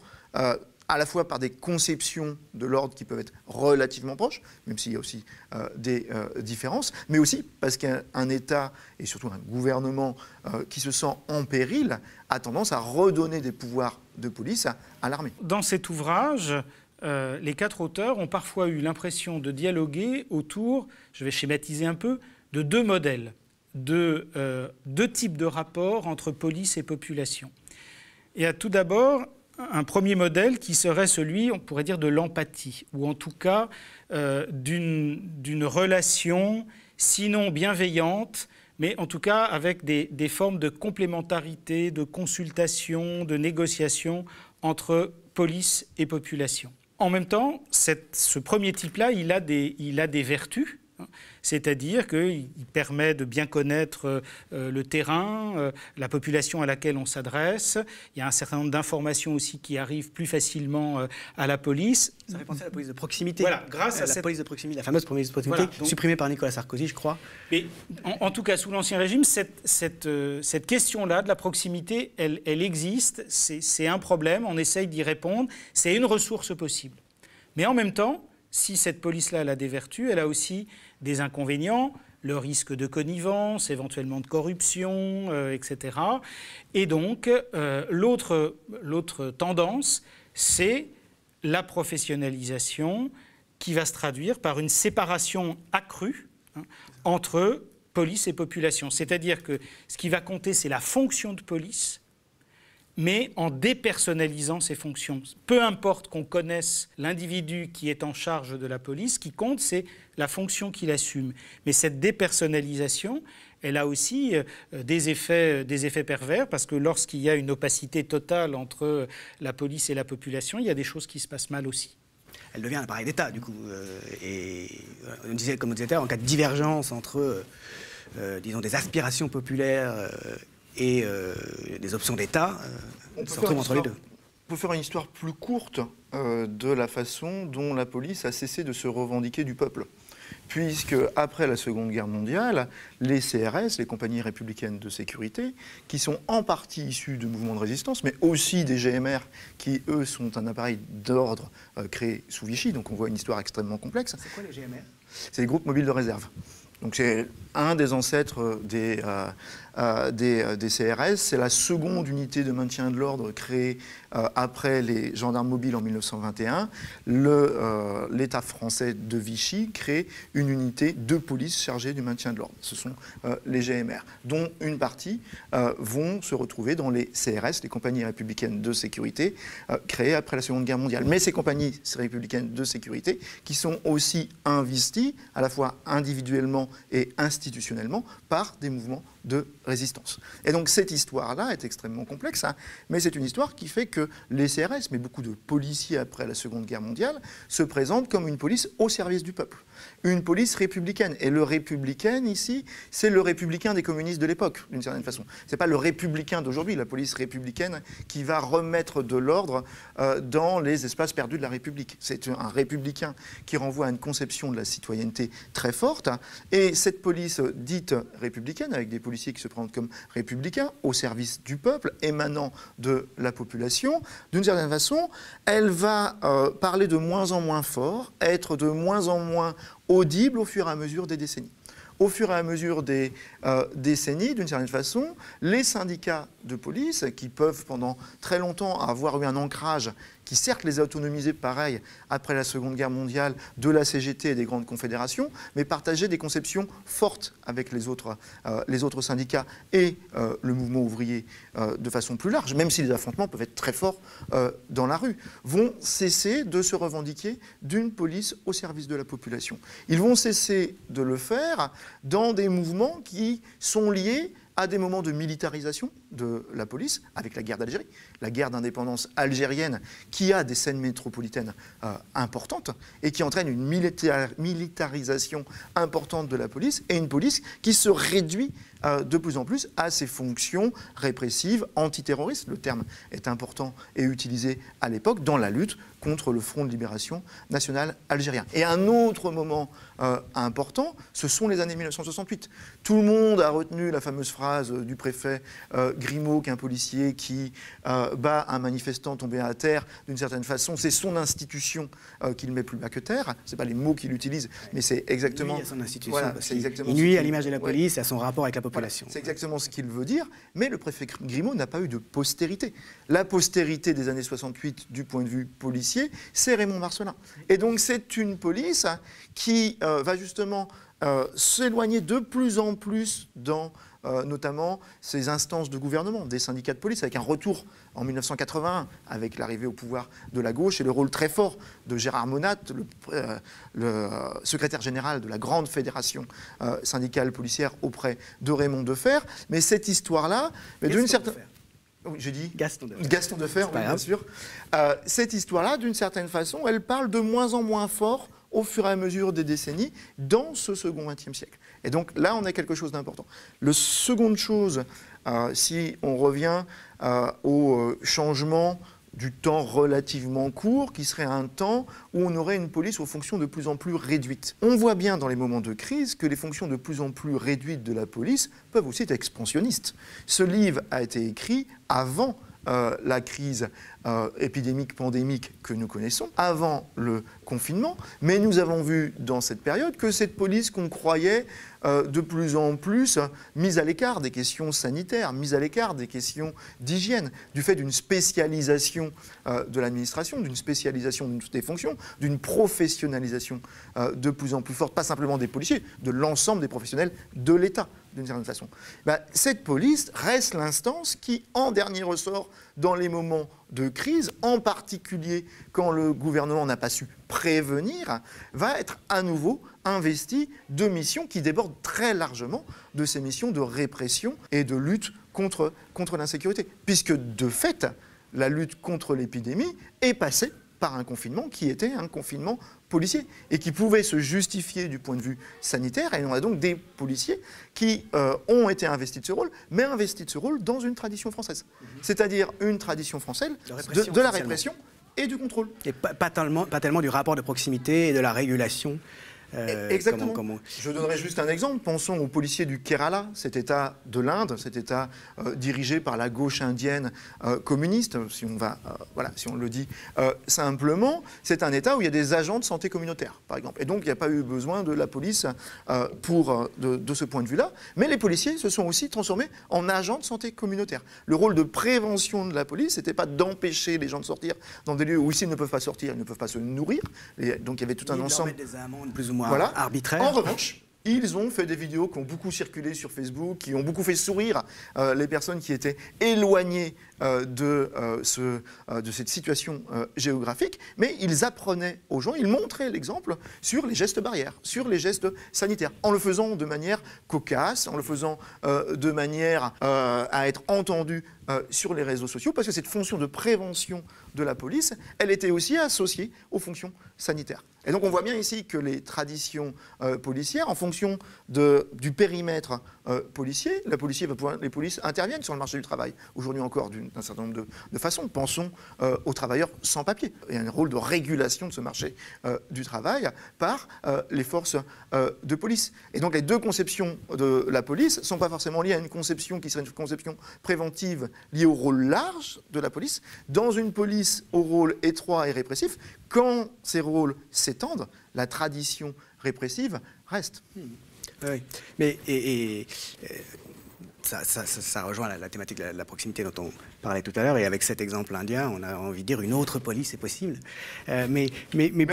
À la fois par des conceptions de l'ordre qui peuvent être relativement proches, même s'il y a aussi des différences, mais aussi parce qu'un État, et surtout un gouvernement qui se sent en péril, a tendance à redonner des pouvoirs de police à l'armée. Dans cet ouvrage, les quatre auteurs ont parfois eu l'impression de dialoguer autour, je vais schématiser un peu, de deux modèles, de deux types de rapports entre police et population. Il y a tout d'abord un premier modèle qui serait celui, on pourrait dire, de l'empathie, ou en tout cas d'une relation, sinon bienveillante, mais en tout cas avec des formes de complémentarité, de consultation, de négociation entre police et population. En même temps, ce premier type-là, il a des vertus. C'est-à-dire qu'il permet de bien connaître le terrain, la population à laquelle on s'adresse. Il y a un certain nombre d'informations aussi qui arrivent plus facilement à la police. Ça fait penser à la police de proximité. Voilà, grâce à cette police de proximité, la fameuse police de proximité, voilà, donc, supprimée par Nicolas Sarkozy, je crois. Mais en tout cas, sous l'Ancien Régime, cette question-là de la proximité, elle existe. C'est un problème, on essaye d'y répondre. C'est une ressource possible. Mais en même temps, si cette police-là a des vertus, elle a aussi des inconvénients, le risque de connivence, éventuellement de corruption, etc. Et donc, l'autre tendance, c'est la professionnalisation qui va se traduire par une séparation accrue entre police et population. C'est-à-dire que ce qui va compter, c'est la fonction de police, mais en dépersonnalisant ses fonctions. Peu importe qu'on connaisse l'individu qui est en charge de la police, ce qui compte, c'est la fonction qu'il assume. Mais cette dépersonnalisation, elle a aussi des effets pervers, parce que lorsqu'il y a une opacité totale entre la police et la population, il y a des choses qui se passent mal aussi. Elle devient un appareil d'État, du coup. Et on disait, comme on disait, en cas de divergence entre, disons, des aspirations populaires et des options d'État, se retrouvent entre les deux. On peut faire une histoire plus courte de la façon dont la police a cessé de se revendiquer du peuple. Puisque, après la Seconde Guerre mondiale, les CRS, les compagnies républicaines de sécurité, qui sont en partie issues de mouvements de résistance, mais aussi des GMR, qui, eux, sont un appareil d'ordre créé sous Vichy, donc on voit une histoire extrêmement complexe. C'est quoi les GMR? C'est les groupes mobiles de réserve. Donc c'est un des ancêtres des CRS, c'est la seconde unité de maintien de l'ordre créée après les gendarmes mobiles en 1921. L'État français de Vichy crée une unité de police chargée du maintien de l'ordre. Ce sont les GMR, dont une partie vont se retrouver dans les CRS, les compagnies républicaines de sécurité, créées après la Seconde Guerre mondiale. Mais ces compagnies républicaines de sécurité qui sont aussi investies, à la fois individuellement et institutionnellement, par des mouvements de résistance. Et donc cette histoire-là est extrêmement complexe, hein, mais c'est une histoire qui fait que les CRS, mais beaucoup de policiers après la Seconde Guerre mondiale, se présentent comme une police au service du peuple, une police républicaine. Et le républicain ici, c'est le républicain des communistes de l'époque, d'une certaine façon. C'est pas le républicain d'aujourd'hui, la police républicaine qui va remettre de l'ordre dans les espaces perdus de la République. C'est un républicain qui renvoie à une conception de la citoyenneté très forte, hein, et cette police dite républicaine, avec des policiers qui se présentent comme républicains, au service du peuple, émanant de la population, d'une certaine façon, elle va parler de moins en moins fort, être de moins en moins audible au fur et à mesure des décennies. Au fur et à mesure des décennies, d'une certaine façon, les syndicats de police, qui peuvent pendant très longtemps avoir eu un ancrage qui certes les a autonomisés, pareil, après la Seconde Guerre mondiale, de la CGT et des grandes confédérations, mais partageaient des conceptions fortes avec les autres syndicats et le mouvement ouvrier de façon plus large, même si les affrontements peuvent être très forts dans la rue, vont cesser de se revendiquer d'une police au service de la population. Ils vont cesser de le faire dans des mouvements qui sont liés à des moments de militarisation de la police, avec la guerre d'Algérie, la guerre d'indépendance algérienne, qui a des scènes métropolitaines importantes et qui entraîne une militarisation importante de la police, et une police qui se réduit de plus en plus à ses fonctions répressives, antiterroristes. Le terme est important et utilisé à l'époque dans la lutte contre le Front de libération nationale algérien. Et un autre moment important, ce sont les années 1968. Tout le monde a retenu la fameuse phrase du préfet Grimaud, qu'un policier qui bat un manifestant tombé à terre, d'une certaine façon, c'est son institution qu'il met plus bas que terre. Ce n'est pas les mots qu'il utilise, mais c'est exactement... Il nuit à son institution. Voilà, c'est exactement... Il nuit à l'image de la police, ouais, et à son rapport avec la population. Voilà, c'est exactement ce qu'il veut dire, mais le préfet Grimaud n'a pas eu de postérité. La postérité des années 68, du point de vue policier, c'est Raymond Marcelin. Et donc c'est une police qui va justement s'éloigner de plus en plus dans notamment ces instances de gouvernement, des syndicats de police, avec un retour en 1981, avec l'arrivée au pouvoir de la gauche et le rôle très fort de Gérard Monat, le secrétaire général de la grande fédération syndicale policière auprès de Raymond Defferre. Mais cette histoire-là... Oui, j'ai dit Gaston Defferre. Gaston Defferre, oui, bien sûr. Cette histoire-là, d'une certaine façon, elle parle de moins en moins fort au fur et à mesure des décennies dans ce second XXe siècle. Et donc là, on a quelque chose d'important. La seconde chose, si on revient au changement du temps relativement court, qui serait un temps où on aurait une police aux fonctions de plus en plus réduites. On voit bien dans les moments de crise que les fonctions de plus en plus réduites de la police peuvent aussi être expansionnistes. Ce livre a été écrit avant la crise épidémique, pandémique que nous connaissons, avant le confinement, mais nous avons vu dans cette période que cette police qu'on croyait de plus en plus mise à l'écart des questions sanitaires, mise à l'écart des questions d'hygiène, du fait d'une spécialisation de l'administration, d'une spécialisation de toutes les fonctions, d'une professionnalisation de plus en plus forte, pas simplement des policiers, de l'ensemble des professionnels de l'État. D'une certaine façon. Cette police reste l'instance qui, en dernier ressort, dans les moments de crise, en particulier quand le gouvernement n'a pas su prévenir, va être à nouveau investie de missions qui débordent très largement de ces missions de répression et de lutte contre l'insécurité. Puisque, de fait, la lutte contre l'épidémie est passée par un confinement qui était un confinement policier et qui pouvait se justifier du point de vue sanitaire. Et on a donc des policiers qui ont été investis de ce rôle, mais investis de ce rôle dans une tradition française. C'est-à-dire une tradition française de la répression et du contrôle. Et pas tellement du rapport de proximité et de la régulation. Exactement. Je donnerai juste un exemple. Pensons aux policiers du Kerala, cet État de l'Inde, cet État dirigé par la gauche indienne communiste, si on le dit simplement. C'est un État où il y a des agents de santé communautaire, par exemple. Et donc, il n'y a pas eu besoin de la police de ce point de vue-là. Mais les policiers se sont aussi transformés en agents de santé communautaire. Le rôle de prévention de la police, ce n'était pas d'empêcher les gens de sortir dans des lieux où, s'ils ne peuvent pas sortir, ils ne peuvent pas se nourrir. Et donc, il y avait tout un ensemble... Des amendes plus ou moins. Voilà. Arbitraire. En revanche, ils ont fait des vidéos qui ont beaucoup circulé sur Facebook, qui ont beaucoup fait sourire les personnes qui étaient éloignées de cette situation géographique, mais ils apprenaient aux gens, ils montraient l'exemple sur les gestes barrières, sur les gestes sanitaires, en le faisant de manière cocasse, en le faisant de manière à être entendu sur les réseaux sociaux, parce que cette fonction de prévention de la police, elle était aussi associée aux fonctions sanitaires. Et donc on voit bien ici que les traditions policières, en fonction du périmètre policier, les polices interviennent sur le marché du travail, aujourd'hui encore d'un certain nombre de façons. Pensons aux travailleurs sans papier. Il y a un rôle de régulation de ce marché du travail par les forces de police. Et donc les deux conceptions de la police ne sont pas forcément liées à une conception qui serait une conception préventive liée au rôle large de la police, dans une police au rôle étroit et répressif. Quand ces rôles s'étendent, la tradition répressive reste. Oui, mais ça rejoint la thématique de la proximité dont on parlait tout à l'heure, et avec cet exemple indien, on a envie de dire une autre police est possible. Même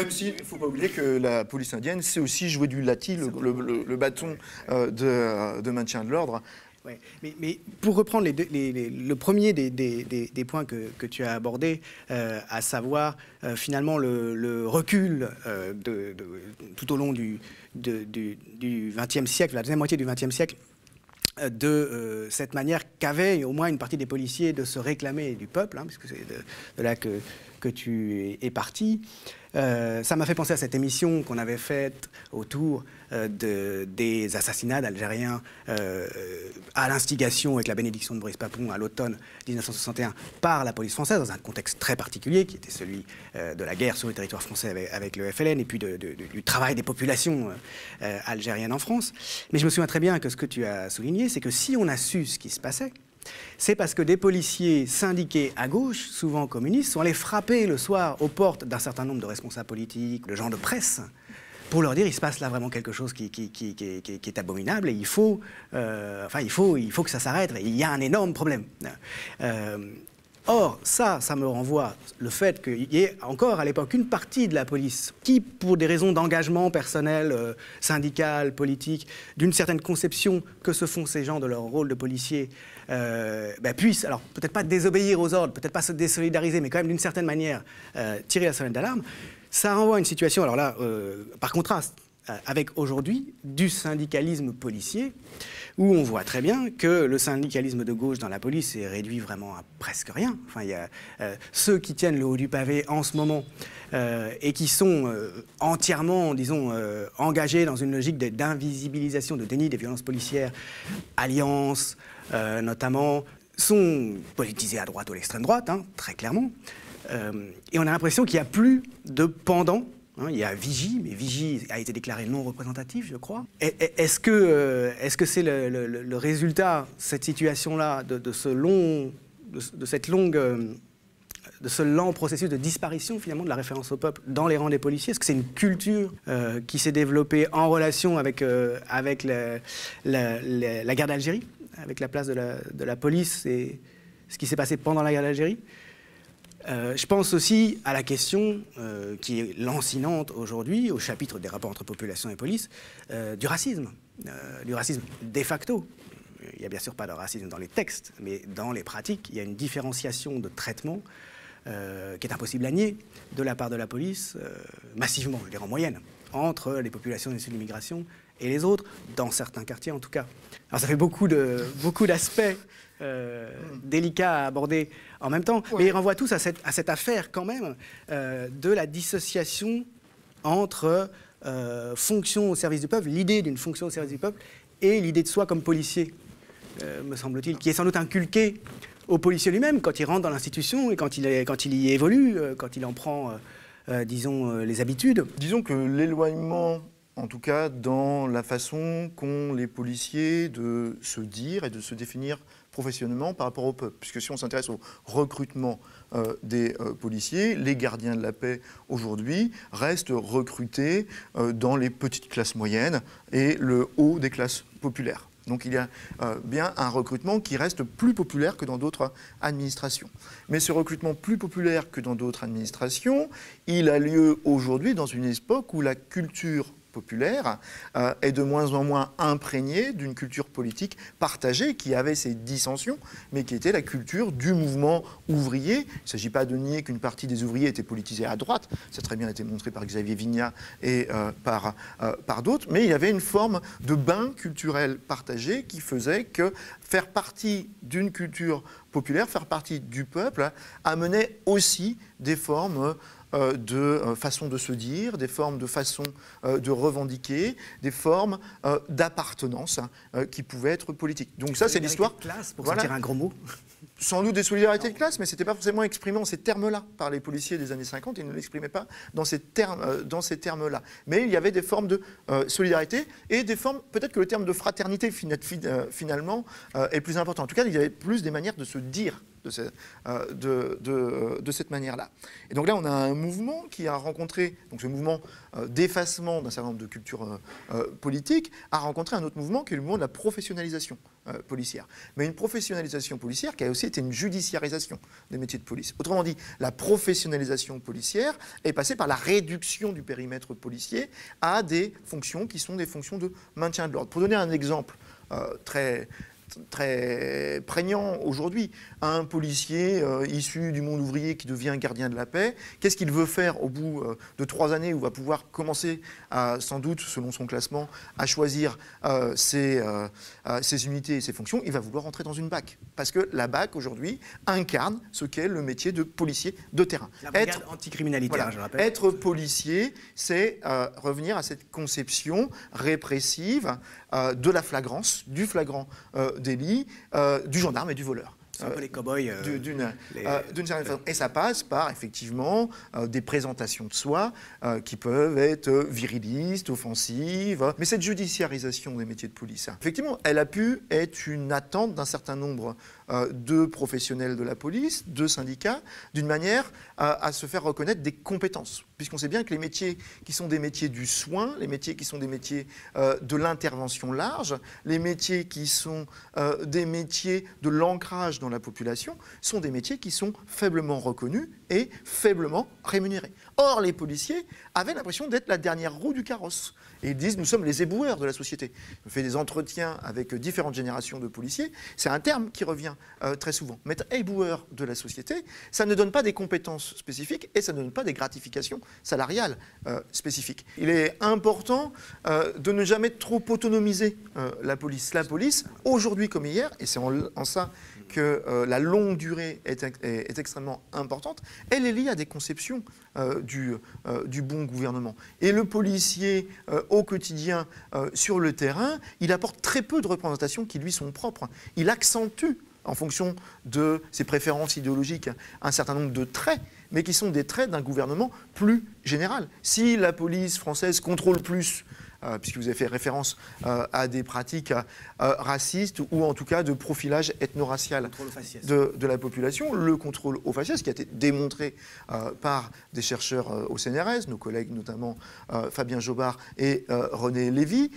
si, il ne faut pas oublier que la police indienne sait aussi jouer du lathi, le bâton de maintien de l'ordre. Ouais. Mais pour reprendre le premier des points que tu as abordé, à savoir finalement le recul tout au long du XXe siècle, la deuxième moitié du XXe siècle, de cette manière qu'avait au moins une partie des policiers de se réclamer du peuple, hein, puisque c'est de là que tu es parti. Ça m'a fait penser à cette émission qu'on avait faite autour des assassinats d'Algériens à l'instigation, avec la bénédiction de Maurice Papon, à l'automne 1961, par la police française, dans un contexte très particulier, qui était celui de la guerre sur le territoire français avec le FLN, et puis du travail des populations algériennes en France. Mais je me souviens très bien que ce que tu as souligné, c'est que si on a su ce qui se passait, c'est parce que des policiers syndiqués à gauche, souvent communistes, sont allés frapper le soir aux portes d'un certain nombre de responsables politiques, de gens de presse, pour leur dire il se passe là vraiment quelque chose qui est abominable et il faut que ça s'arrête, il y a un énorme problème. Or, ça me renvoie le fait qu'il y ait encore à l'époque une partie de la police qui, pour des raisons d'engagement personnel, syndical, politique, d'une certaine conception que se font ces gens de leur rôle de policier, puissent, alors peut-être pas désobéir aux ordres, peut-être pas se désolidariser, mais quand même d'une certaine manière tirer la sonnette d'alarme. Ça renvoie à une situation, alors là, par contraste, avec aujourd'hui, du syndicalisme policier, où on voit très bien que le syndicalisme de gauche dans la police est réduit vraiment à presque rien. Enfin, il y a ceux qui tiennent le haut du pavé en ce moment et qui sont entièrement, disons, engagés dans une logique d'invisibilisation, de déni des violences policières, Alliance notamment, sont politisés à droite ou à l'extrême droite, hein, très clairement. Et on a l'impression qu'il n'y a plus de pendant. Hein, il y a Vigy, mais Vigy a été déclaré non représentatif, je crois. Est-ce que c'est le résultat, cette situation-là, de ce lent processus de disparition, finalement, de la référence au peuple dans les rangs des policiers? Est-ce que c'est une culture qui s'est développée en relation avec, avec la guerre d'Algérie, avec la place de la police et ce qui s'est passé pendant la guerre d'Algérie? Je pense aussi à la question qui est lancinante aujourd'hui, au chapitre des rapports entre population et police, du racisme de facto. Il n'y a bien sûr pas de racisme dans les textes, mais dans les pratiques, il y a une différenciation de traitement qui est impossible à nier de la part de la police, massivement, je veux dire en moyenne, entre les populations issues de l'immigration et les autres, dans certains quartiers en tout cas. Alors ça fait beaucoup d'aspects délicats à aborder en même temps, ouais. Mais ils renvoient tous à cette affaire quand même de la dissociation entre fonction au service du peuple, l'idée d'une fonction au service du peuple, et l'idée de soi comme policier, me semble-t-il, qui est sans doute inculquée au policier lui-même quand il rentre dans l'institution et quand il y évolue, quand il en prend, disons, les habitudes. Disons que l'éloignement, en tout cas, dans la façon qu'ont les policiers de se dire et de se définir professionnellement par rapport au peuple. Puisque si on s'intéresse au recrutement des policiers, les gardiens de la paix aujourd'hui restent recrutés dans les petites classes moyennes et le haut des classes populaires. Donc il y a bien un recrutement qui reste plus populaire que dans d'autres administrations. Mais ce recrutement plus populaire que dans d'autres administrations, il a lieu aujourd'hui dans une époque où la culture populaire est de moins en moins imprégnée d'une culture politique partagée qui avait ses dissensions, mais qui était la culture du mouvement ouvrier. Il ne s'agit pas de nier qu'une partie des ouvriers était politisée à droite, ça a très bien été montré par Xavier Vignat et par d'autres, mais il y avait une forme de bain culturel partagé qui faisait que faire partie d'une culture populaire, faire partie du peuple, amenait aussi des formes de façon de se dire, des formes de façon de revendiquer, des formes d'appartenance qui pouvaient être politiques. Donc ça, c'est l'histoire. Des solidarités de classe, pour sortir un gros mot. Sans doute des solidarités de classe, mais ce n'était pas forcément exprimé en ces termes-là par les policiers des années 50. Ils ne l'exprimaient pas dans ces termes-là. Mais il y avait des formes de solidarité et des formes, peut-être que le terme de fraternité finalement est plus important. En tout cas, il y avait plus des manières de se dire de cette manière-là. Et donc là, on a un mouvement qui a rencontré, donc ce mouvement d'effacement d'un certain nombre de cultures politiques, a rencontré un autre mouvement qui est le mouvement de la professionnalisation policière. Mais une professionnalisation policière qui a aussi été une judiciarisation des métiers de police. Autrement dit, la professionnalisation policière est passée par la réduction du périmètre policier à des fonctions qui sont des fonctions de maintien de l'ordre. Pour donner un exemple très prégnant aujourd'hui, un policier issu du monde ouvrier qui devient gardien de la paix, qu'est-ce qu'il veut faire au bout de 3 années où il va pouvoir commencer à, sans doute, selon son classement, à choisir ses unités et ses fonctions? Il va vouloir rentrer dans une BAC, parce que la BAC aujourd'hui incarne ce qu'est le métier de policier de terrain. La brigade anticriminalité, voilà, je rappelle. Être policier, c'est revenir à cette conception répressive de la flagrance, du flagrant délit, du gendarme et du voleur. C'est un peu les cow-boys. D'une certaine façon. Et ça passe par, effectivement, des présentations de soi qui peuvent être virilistes, offensives. Mais cette judiciarisation des métiers de police, hein, effectivement, elle a pu être une attente d'un certain nombre de professionnels de la police, de syndicats, d'une manière à se faire reconnaître des compétences. Puisqu'on sait bien que les métiers qui sont des métiers du soin, les métiers qui sont des métiers de l'intervention large, les métiers qui sont des métiers de l'ancrage dans la population, sont des métiers qui sont faiblement reconnus et faiblement rémunérés. Or, les policiers avaient l'impression d'être la dernière roue du carrosse. Et ils disent, nous sommes les éboueurs de la société. Je fais des entretiens avec différentes générations de policiers. C'est un terme qui revient très souvent. Mais être éboueur de la société, ça ne donne pas des compétences spécifiques et ça ne donne pas des gratifications salariales spécifiques. Il est important de ne jamais trop autonomiser la police. La police, aujourd'hui comme hier, et c'est en ça que la longue durée est extrêmement importante, elle est liée à des conceptions du bon gouvernement. Et le policier au quotidien sur le terrain, il apporte très peu de représentations qui lui sont propres. Il accentue, en fonction de ses préférences idéologiques, un certain nombre de traits, mais qui sont des traits d'un gouvernement plus général. Si la police française contrôle plus, puisque vous avez fait référence à des pratiques racistes ou en tout cas de profilage ethno-racial de la population, le contrôle au faciès qui a été démontré par des chercheurs au CNRS, nos collègues notamment Fabien Jobard et René Lévy,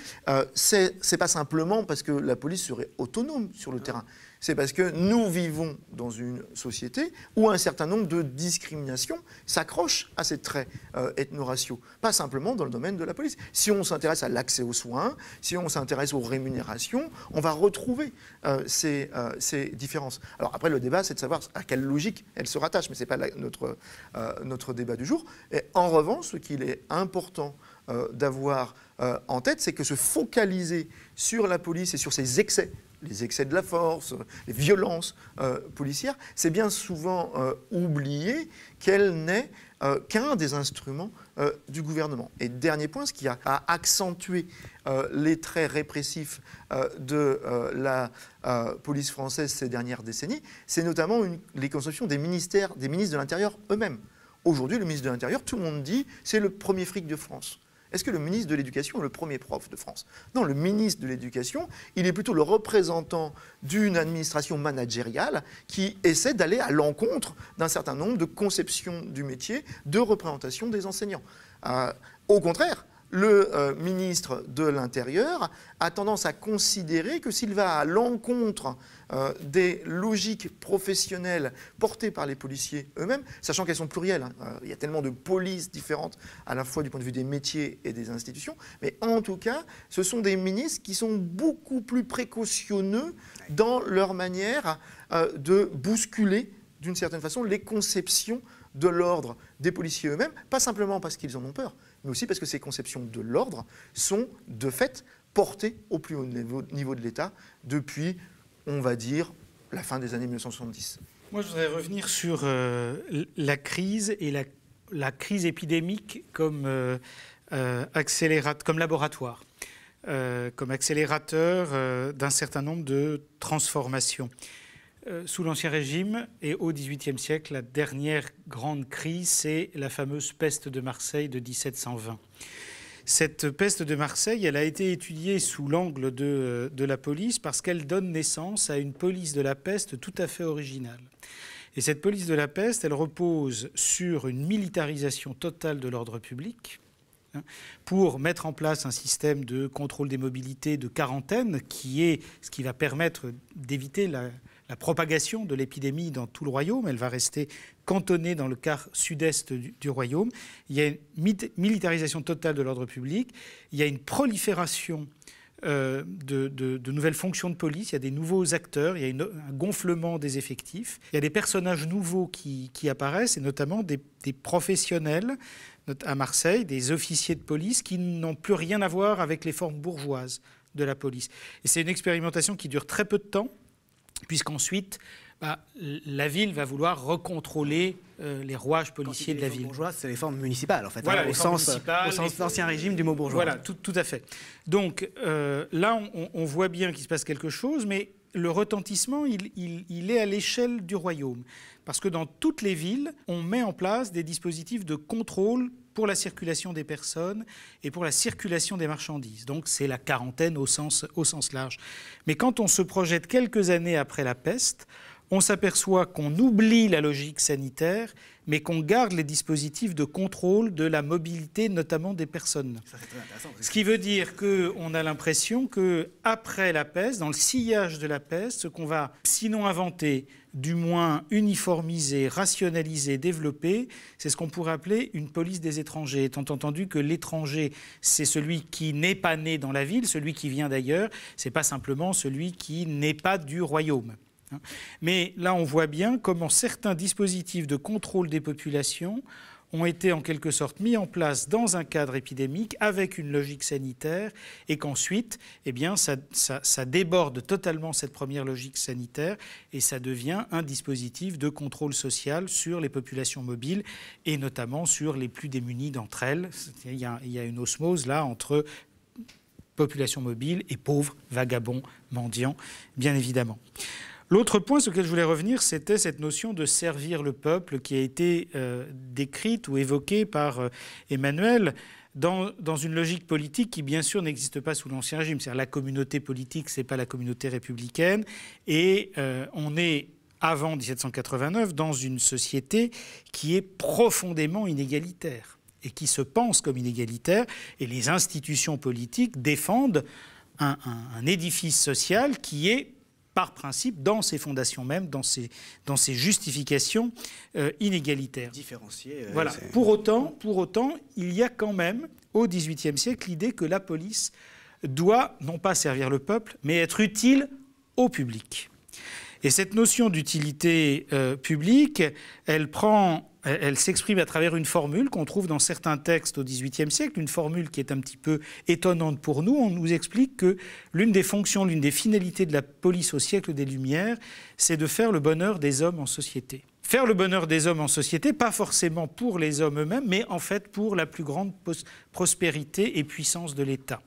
c'est pas simplement parce que la police serait autonome sur le terrain. C'est parce que nous vivons dans une société où un certain nombre de discriminations s'accrochent à ces traits ethno-raciaux, pas simplement dans le domaine de la police. Si on s'intéresse à l'accès aux soins, si on s'intéresse aux rémunérations, on va retrouver ces différences. Alors après, le débat, c'est de savoir à quelle logique elles se rattachent, mais ce n'est pas notre débat du jour. Et en revanche, ce qu'il est important d'avoir en tête, c'est que se focaliser sur la police et sur ses excès, les excès de la force, les violences policières, c'est bien souvent oublié qu'elle n'est qu'un des instruments du gouvernement. Et dernier point, ce qui a accentué les traits répressifs de la police française ces dernières décennies, c'est notamment les conceptions des ministres de l'Intérieur eux-mêmes. Aujourd'hui, le ministre de l'Intérieur, tout le monde dit, c'est le premier flic de France. Est-ce que le ministre de l'Éducation est le premier prof de France? Non, le ministre de l'Éducation, il est plutôt le représentant d'une administration managériale qui essaie d'aller à l'encontre d'un certain nombre de conceptions du métier, de représentation des enseignants. Au contraire, le ministre de l'Intérieur a tendance à considérer que s'il va à l'encontre des logiques professionnelles portées par les policiers eux-mêmes, sachant qu'elles sont plurielles, hein, il y a tellement de polices différentes à la fois du point de vue des métiers et des institutions, mais en tout cas, ce sont des ministres qui sont beaucoup plus précautionneux dans leur manière de bousculer, d'une certaine façon, les conceptions de l'ordre des policiers eux-mêmes, pas simplement parce qu'ils en ont peur, mais aussi parce que ces conceptions de l'ordre sont, de fait, portées au plus haut niveau de l'État depuis, on va dire, la fin des années 1970. Moi, je voudrais revenir sur la crise et la crise épidémique comme, comme laboratoire, comme accélérateur d'un certain nombre de transformations. Sous l'Ancien Régime et au XVIIIe siècle, la dernière grande crise, c'est la fameuse peste de Marseille de 1720. Cette peste de Marseille, elle a été étudiée sous l'angle de la police parce qu'elle donne naissance à une police de la peste tout à fait originale. Et cette police de la peste, elle repose sur une militarisation totale de l'ordre public pour mettre en place un système de contrôle des mobilités, de quarantaine, qui est ce qui va permettre d'éviter la propagation de l'épidémie dans tout le royaume. Elle va rester cantonnée dans le quart sud-est du royaume. Il y a une militarisation totale de l'ordre public. Il y a une prolifération de nouvelles fonctions de police. Il y a des nouveaux acteurs. Il y a un gonflement des effectifs. Il y a des personnages nouveaux qui apparaissent, et notamment des professionnels à Marseille, des officiers de police qui n'ont plus rien à voir avec les formes bourgeoises de la police. Et c'est une expérimentation qui dure très peu de temps, puisqu'ensuite, la ville va vouloir recontrôler les rouages policiers de la ville. Bourgeois, c'est les formes municipales, en fait, voilà, hein, au sens de l'Ancien Régime du mot bourgeois. Voilà, tout à fait. Donc là, on voit bien qu'il se passe quelque chose, mais le retentissement, il est à l'échelle du royaume. Parce que dans toutes les villes, on met en place des dispositifs de contrôle pour la circulation des personnes et pour la circulation des marchandises. Donc c'est la quarantaine au sens large. Mais quand on se projette quelques années après la peste, on s'aperçoit qu'on oublie la logique sanitaire, mais qu'on garde les dispositifs de contrôle de la mobilité, notamment des personnes. Ça, c'est très intéressant. Ce qui veut dire qu'on a l'impression qu'après la peste, dans le sillage de la peste, ce qu'on va sinon inventer, du moins uniformiser, rationaliser, développer, c'est ce qu'on pourrait appeler une police des étrangers, étant entendu que l'étranger, c'est celui qui n'est pas né dans la ville, celui qui vient d'ailleurs, c'est pas simplement celui qui n'est pas du royaume. Mais là, on voit bien comment certains dispositifs de contrôle des populations ont été en quelque sorte mis en place dans un cadre épidémique avec une logique sanitaire et qu'ensuite, eh bien, ça déborde totalement cette première logique sanitaire et ça devient un dispositif de contrôle social sur les populations mobiles et notamment sur les plus démunies d'entre elles. Il y a une osmose là entre population mobile et pauvres, vagabonds, mendiants, bien évidemment. L'autre point sur lequel je voulais revenir, c'était cette notion de servir le peuple qui a été décrite ou évoquée par Emmanuel dans une logique politique qui, bien sûr, n'existe pas sous l'Ancien Régime. C'est-à-dire la communauté politique, ce n'est pas la communauté républicaine. Et on est, avant 1789, dans une société qui est profondément inégalitaire et qui se pense comme inégalitaire. Et les institutions politiques défendent un édifice social qui est par principe, dans ses fondations même, dans ses justifications inégalitaires. Différenciées. Voilà. Pour autant, il y a quand même, au XVIIIe siècle, l'idée que la police doit, non pas servir le peuple, mais être utile au public. Et cette notion d'utilité publique, elle s'exprime à travers une formule qu'on trouve dans certains textes au XVIIIe siècle, une formule qui est un petit peu étonnante pour nous. On nous explique que l'une des fonctions, l'une des finalités de la police au siècle des Lumières, c'est de faire le bonheur des hommes en société. Faire le bonheur des hommes en société, pas forcément pour les hommes eux-mêmes, mais en fait pour la plus grande prospérité et puissance de l'État.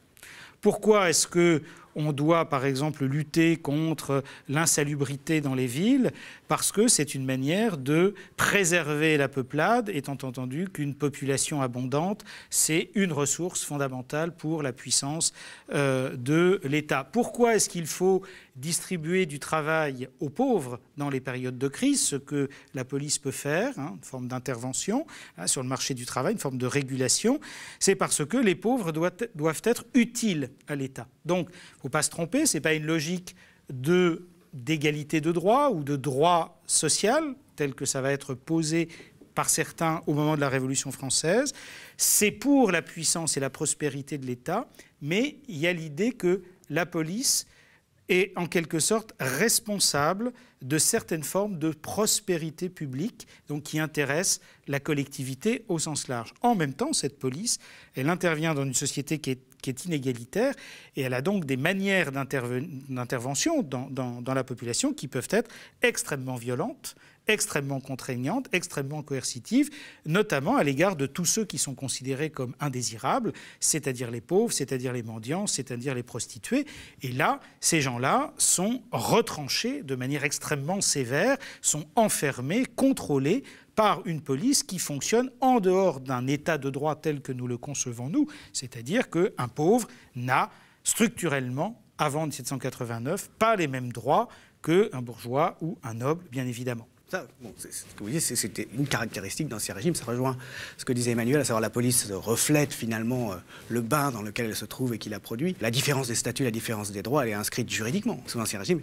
Pourquoi est-ce qu'on doit, par exemple, lutter contre l'insalubrité dans les villes? Parce que c'est une manière de préserver la peuplade, étant entendu qu'une population abondante, c'est une ressource fondamentale pour la puissance de l'État. Pourquoi est-ce qu'il faut distribuer du travail aux pauvres dans les périodes de crise, ce que la police peut faire, hein, une forme d'intervention hein, sur le marché du travail, une forme de régulation? C'est parce que les pauvres doivent être utiles à l'État. Donc, il ne faut pas se tromper, ce n'est pas une logique d'égalité de droit ou de droit social, tel que ça va être posé par certains au moment de la Révolution française. C'est pour la puissance et la prospérité de l'État, mais il y a l'idée que la police est en quelque sorte responsable de certaines formes de prospérité publique, donc qui intéresse la collectivité au sens large. En même temps, cette police, elle intervient dans une société qui est inégalitaire et elle a donc des manières d'intervention dans la population qui peuvent être extrêmement violentes, extrêmement contraignantes, extrêmement coercitives, notamment à l'égard de tous ceux qui sont considérés comme indésirables, c'est-à-dire les pauvres, c'est-à-dire les mendiants, c'est-à-dire les prostituées. Et là, ces gens-là sont retranchés de manière extrêmement sévère, sont enfermés, contrôlés par une police qui fonctionne en dehors d'un état de droit tel que nous le concevons nous, c'est-à-dire qu'un pauvre n'a structurellement, avant 1789, pas les mêmes droits qu'un bourgeois ou un noble, bien évidemment. Ça, bon, ce que vous disiez, c'était une caractéristique d'ancien régime, ça rejoint ce que disait Emmanuel, à savoir la police reflète finalement le bain dans lequel elle se trouve et qui la produit. La différence des statuts, la différence des droits, elle est inscrite juridiquement sous l'ancien régime,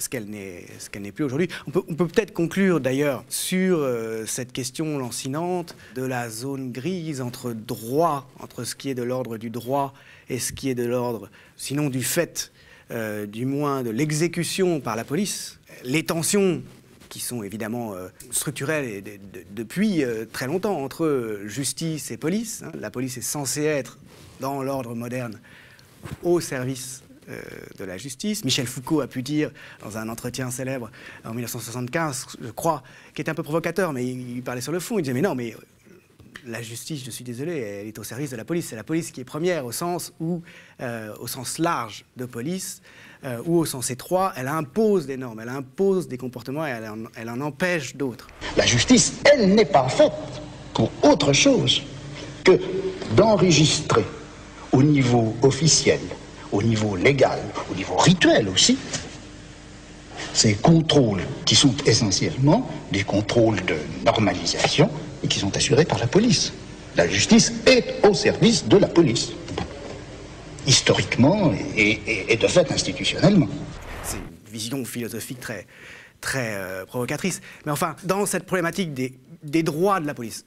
ce qu'elle n'est plus aujourd'hui. On peut peut-être conclure d'ailleurs sur cette question lancinante de la zone grise entre droit, entre ce qui est de l'ordre du droit et ce qui est de l'ordre, sinon du fait, du moins de l'exécution par la police, les tensions qui sont évidemment structurelles et depuis très longtemps entre justice et police. La police est censée être, dans l'ordre moderne, au service de la justice. Michel Foucault a pu dire, dans un entretien célèbre en 1975, je crois, qui était un peu provocateur, mais il parlait sur le fond, il disait « mais non, mais la justice, je suis désolé, elle est au service de la police. C'est la police qui est première, au sens où, au sens large de police, ou au sens étroit, elle impose des normes, elle impose des comportements et elle en empêche d'autres. La justice, elle n'est pas faite pour autre chose que d'enregistrer au niveau officiel, au niveau légal, au niveau rituel aussi, ces contrôles qui sont essentiellement des contrôles de normalisation et qui sont assurés par la police. La justice est au service de la police, historiquement et de fait institutionnellement. C'est une vision philosophique très provocatrice. Mais enfin, dans cette problématique des droits de la police,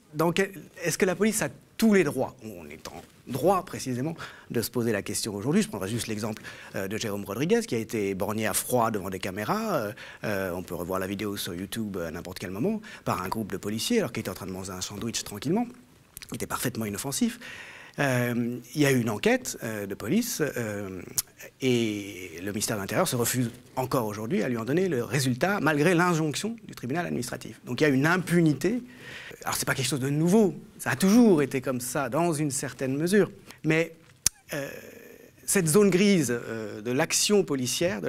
est-ce que la police a tous les droits? On est en droit, précisément, de se poser la question aujourd'hui. Je prendrai juste l'exemple de Jérôme Rodriguez, qui a été borgné à froid devant des caméras. On peut revoir la vidéo sur YouTube à n'importe quel moment, par un groupe de policiers, alors qu'il était en train de manger un sandwich tranquillement. Il était parfaitement inoffensif. Il y a eu une enquête de police et le ministère de l'Intérieur se refuse encore aujourd'hui à lui en donner le résultat malgré l'injonction du tribunal administratif. Donc il y a une impunité. Alors c'est pas quelque chose de nouveau, ça a toujours été comme ça dans une certaine mesure. Mais cette zone grise de l'action policière,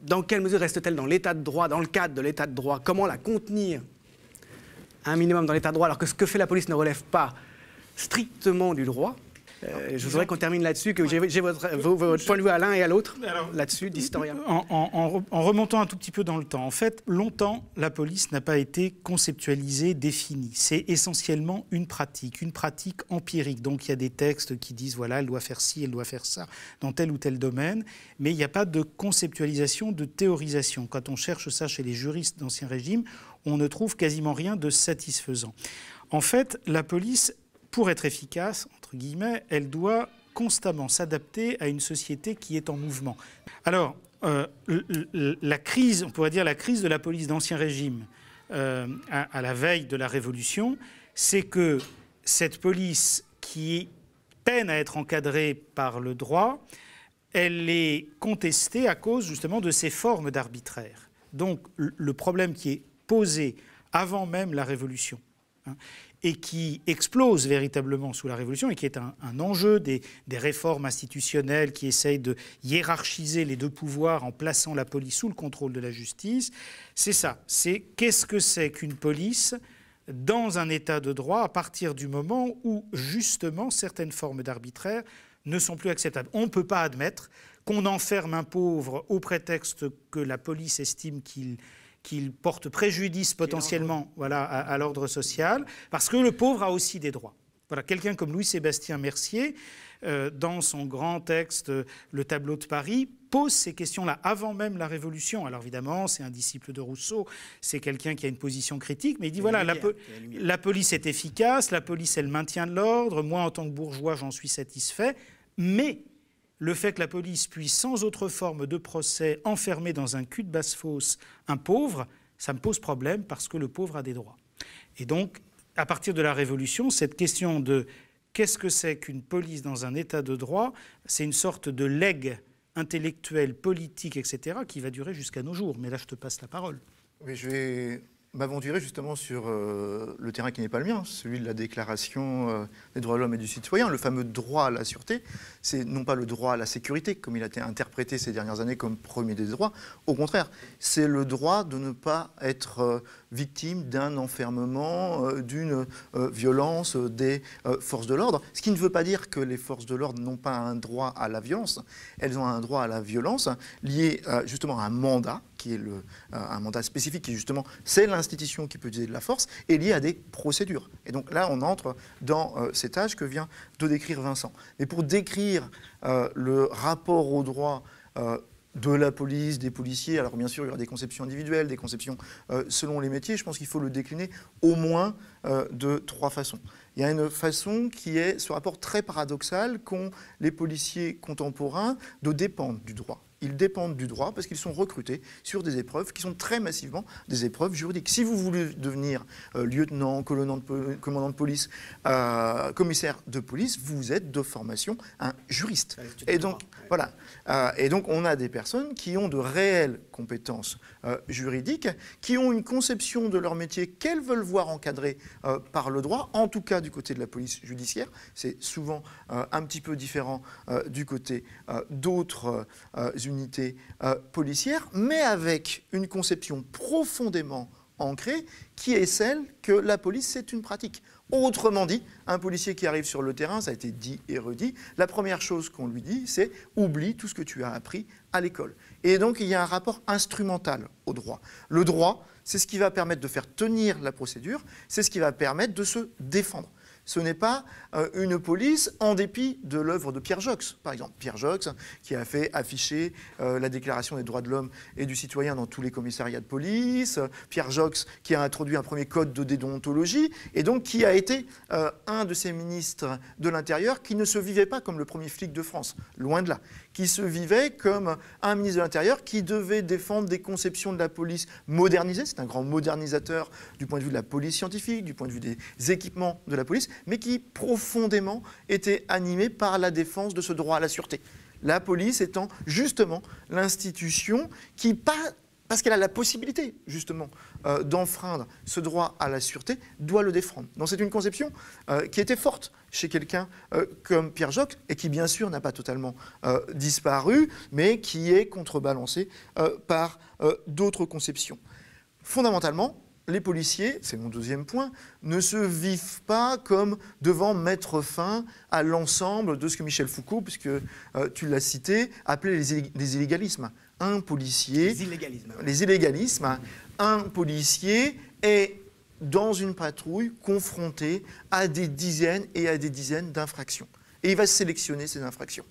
dans quelle mesure reste-t-elle dans l'état de droit, dans le cadre de l'état de droit? Comment la contenir un minimum dans l'état de droit alors que ce que fait la police ne relève pas strictement du droit? Je voudrais qu'on termine là-dessus, que j'ai votre point de vue à l'un et à l'autre, là-dessus, d'historien. En remontant un tout petit peu dans le temps, en fait, longtemps, la police n'a pas été conceptualisée, définie. C'est essentiellement une pratique empirique. Donc il y a des textes qui disent, voilà, elle doit faire ci, elle doit faire ça, dans tel ou tel domaine, mais il n'y a pas de conceptualisation, de théorisation. Quand on cherche ça chez les juristes d'Ancien Régime, on ne trouve quasiment rien de satisfaisant. En fait, la police, pour être efficace, entre guillemets, elle doit constamment s'adapter à une société qui est en mouvement. Alors, la crise, on pourrait dire la crise de la police d'Ancien Régime à la veille de la Révolution, c'est que cette police qui peine à être encadrée par le droit, elle est contestée à cause justement de ces formes d'arbitraire. Donc, le problème qui est posé avant même la Révolution, hein, et qui explose véritablement sous la Révolution et qui est un enjeu des réformes institutionnelles qui essayent de hiérarchiser les deux pouvoirs en plaçant la police sous le contrôle de la justice, c'est ça. C'est qu'est-ce que c'est qu'une police dans un état de droit à partir du moment où, justement, certaines formes d'arbitraire ne sont plus acceptables. On ne peut pas admettre qu'on enferme un pauvre au prétexte que la police estime qu'il porte préjudice potentiellement, voilà, à l'ordre social, parce que le pauvre a aussi des droits. Voilà, quelqu'un comme Louis-Sébastien Mercier, dans son grand texte Le tableau de Paris, pose ces questions-là avant même la Révolution. Alors évidemment, c'est un disciple de Rousseau, c'est quelqu'un qui a une position critique, mais il dit voilà, la police est efficace, la police elle maintient de l'ordre, moi en tant que bourgeois j'en suis satisfait, mais le fait que la police puisse, sans autre forme de procès, enfermer dans un cul de basse-fosse un pauvre, ça me pose problème parce que le pauvre a des droits. Et donc, à partir de la Révolution, cette question de qu'est-ce que c'est qu'une police dans un état de droit, c'est une sorte de legs intellectuel, politique, etc., qui va durer jusqu'à nos jours. Mais là, je te passe la parole. Oui, je vais m'aventurer justement sur le terrain qui n'est pas le mien, celui de la Déclaration des droits de l'homme et du citoyen, le fameux droit à la sûreté. C'est non pas le droit à la sécurité, comme il a été interprété ces dernières années comme premier des droits. Au contraire, c'est le droit de ne pas être victime d'un enfermement, d'une violence des forces de l'ordre. Ce qui ne veut pas dire que les forces de l'ordre n'ont pas un droit à la violence. Elles ont un droit à la violence lié justement à un mandat, qui est un mandat spécifique, qui justement, c'est l'institution qui peut utiliser de la force, est lié à des procédures. Et donc là, on entre dans cet âge que vient de décrire Vincent. Mais pour décrire le rapport au droit de la police, des policiers, alors bien sûr, il y aura des conceptions individuelles, des conceptions selon les métiers, je pense qu'il faut le décliner au moins de trois façons. Il y a une façon qui est ce rapport très paradoxal qu'ont les policiers contemporains de dépendre du droit. Ils dépendent du droit parce qu'ils sont recrutés sur des épreuves qui sont très massivement des épreuves juridiques. Si vous voulez devenir lieutenant, commandant de police, commissaire de police, vous êtes de formation un juriste. Et donc, voilà. Et donc, on a des personnes qui ont de réelles compétences juridiques, qui ont une conception de leur métier qu'elles veulent voir encadrée par le droit, en tout cas du côté de la police judiciaire. C'est souvent un petit peu différent du côté d'autres unités policières, mais avec une conception profondément ancrée, qui est celle que la police, c'est une pratique. Autrement dit, un policier qui arrive sur le terrain, ça a été dit et redit, la première chose qu'on lui dit, c'est « oublie tout ce que tu as appris à l'école ». Et donc, il y a un rapport instrumental au droit. Le droit, c'est ce qui va permettre de faire tenir la procédure, c'est ce qui va permettre de se défendre. Ce n'est pas une police en dépit de l'œuvre de Pierre Joxe, par exemple. Pierre Joxe, qui a fait afficher la Déclaration des droits de l'homme et du citoyen dans tous les commissariats de police. Pierre Joxe, qui a introduit un premier code de déontologie et donc qui a été un de ces ministres de l'Intérieur qui ne se vivait pas comme le premier flic de France, loin de là, qui se vivait comme un ministre de l'Intérieur qui devait défendre des conceptions de la police modernisées. C'est un grand modernisateur du point de vue de la police scientifique, du point de vue des équipements de la police, mais qui profondément était animé par la défense de ce droit à la sûreté. La police étant justement l'institution qui, parce qu'elle a la possibilité justement d'enfreindre ce droit à la sûreté, doit le défendre. Donc c'est une conception qui était forte chez quelqu'un comme Pierre Joxe, et qui bien sûr n'a pas totalement disparu, mais qui est contrebalancée par d'autres conceptions. Fondamentalement, les policiers, c'est mon deuxième point, ne se vivent pas comme devant mettre fin à l'ensemble de ce que Michel Foucault, puisque tu l'as cité, appelait les illégalismes. Un policier, un policier est dans une patrouille confronté à des dizaines et à des dizaines d'infractions. Et il va sélectionner ces infractions.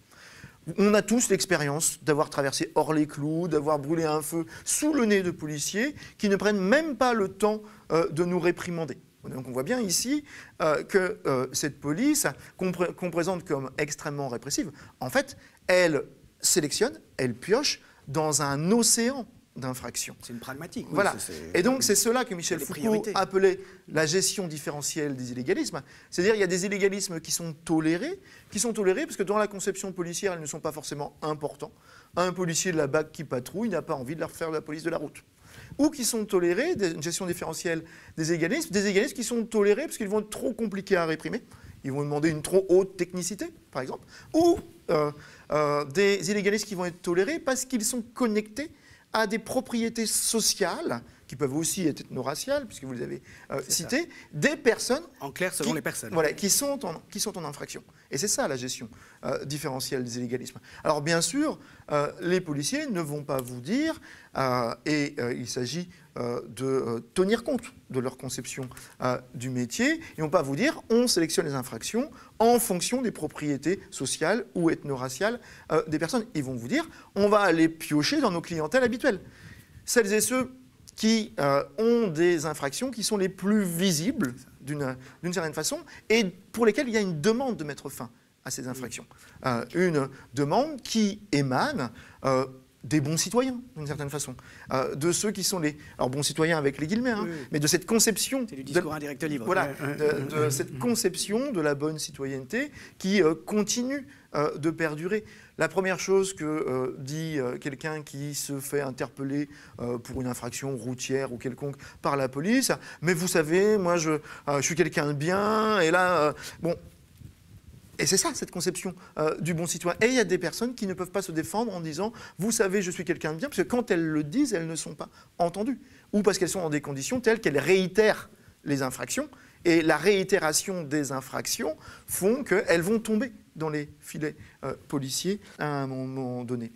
On a tous l'expérience d'avoir traversé hors les clous, d'avoir brûlé un feu sous le nez de policiers qui ne prennent même pas le temps de nous réprimander. Donc on voit bien ici que cette police, qu'on présente comme extrêmement répressive, en fait, elle sélectionne, elle pioche dans un océan d'infractions. C'est une pragmatique. Voilà. Oui, et donc c'est cela que Michel Foucault appelait la gestion différentielle des illégalismes. C'est-à-dire il y a des illégalismes qui sont tolérés parce que dans la conception policière, ils ne sont pas forcément importants. Un policier de la BAC qui patrouille n'a pas envie de leur faire la police de la route. Ou qui sont tolérés, une gestion différentielle des illégalismes qui sont tolérés parce qu'ils vont être trop compliqués à réprimer. Ils vont demander une trop haute technicité, par exemple. Ou des illégalismes qui vont être tolérés parce qu'ils sont connectés à des propriétés sociales, qui peuvent aussi être ethno-raciales, puisque vous les avez citées, des personnes... En clair, selon les personnes. Voilà, qui sont en infraction. Et c'est ça la gestion différentielle des illégalismes. Alors bien sûr, les policiers ne vont pas vous dire, il s'agit de tenir compte de leur conception du métier, ils ne vont pas vous dire on sélectionne les infractions en fonction des propriétés sociales ou ethno-raciales des personnes. Ils vont vous dire on va aller piocher dans nos clientèles habituelles. Celles et ceux qui ont des infractions qui sont les plus visibles d'une certaine façon et pour lesquelles il y a une demande de mettre fin à ces infractions. Une demande qui émane des bons citoyens, d'une certaine façon, de ceux qui sont les... Alors, bons citoyens avec les guillemets, hein, oui, oui, mais de cette conception... C'est du discours indirect libre. Voilà, de cette conception de la bonne citoyenneté qui continue de perdurer. La première chose que dit quelqu'un qui se fait interpeller pour une infraction routière ou quelconque par la police, « Mais vous savez, moi, je suis quelqu'un de bien, et là... bon. » Et c'est ça, cette conception du bon citoyen. Et il y a des personnes qui ne peuvent pas se défendre en disant « Vous savez, je suis quelqu'un de bien », parce que quand elles le disent, elles ne sont pas entendues. Ou parce qu'elles sont dans des conditions telles qu'elles réitèrent les infractions. Et la réitération des infractions font qu'elles vont tomber dans les filets policiers à un moment donné.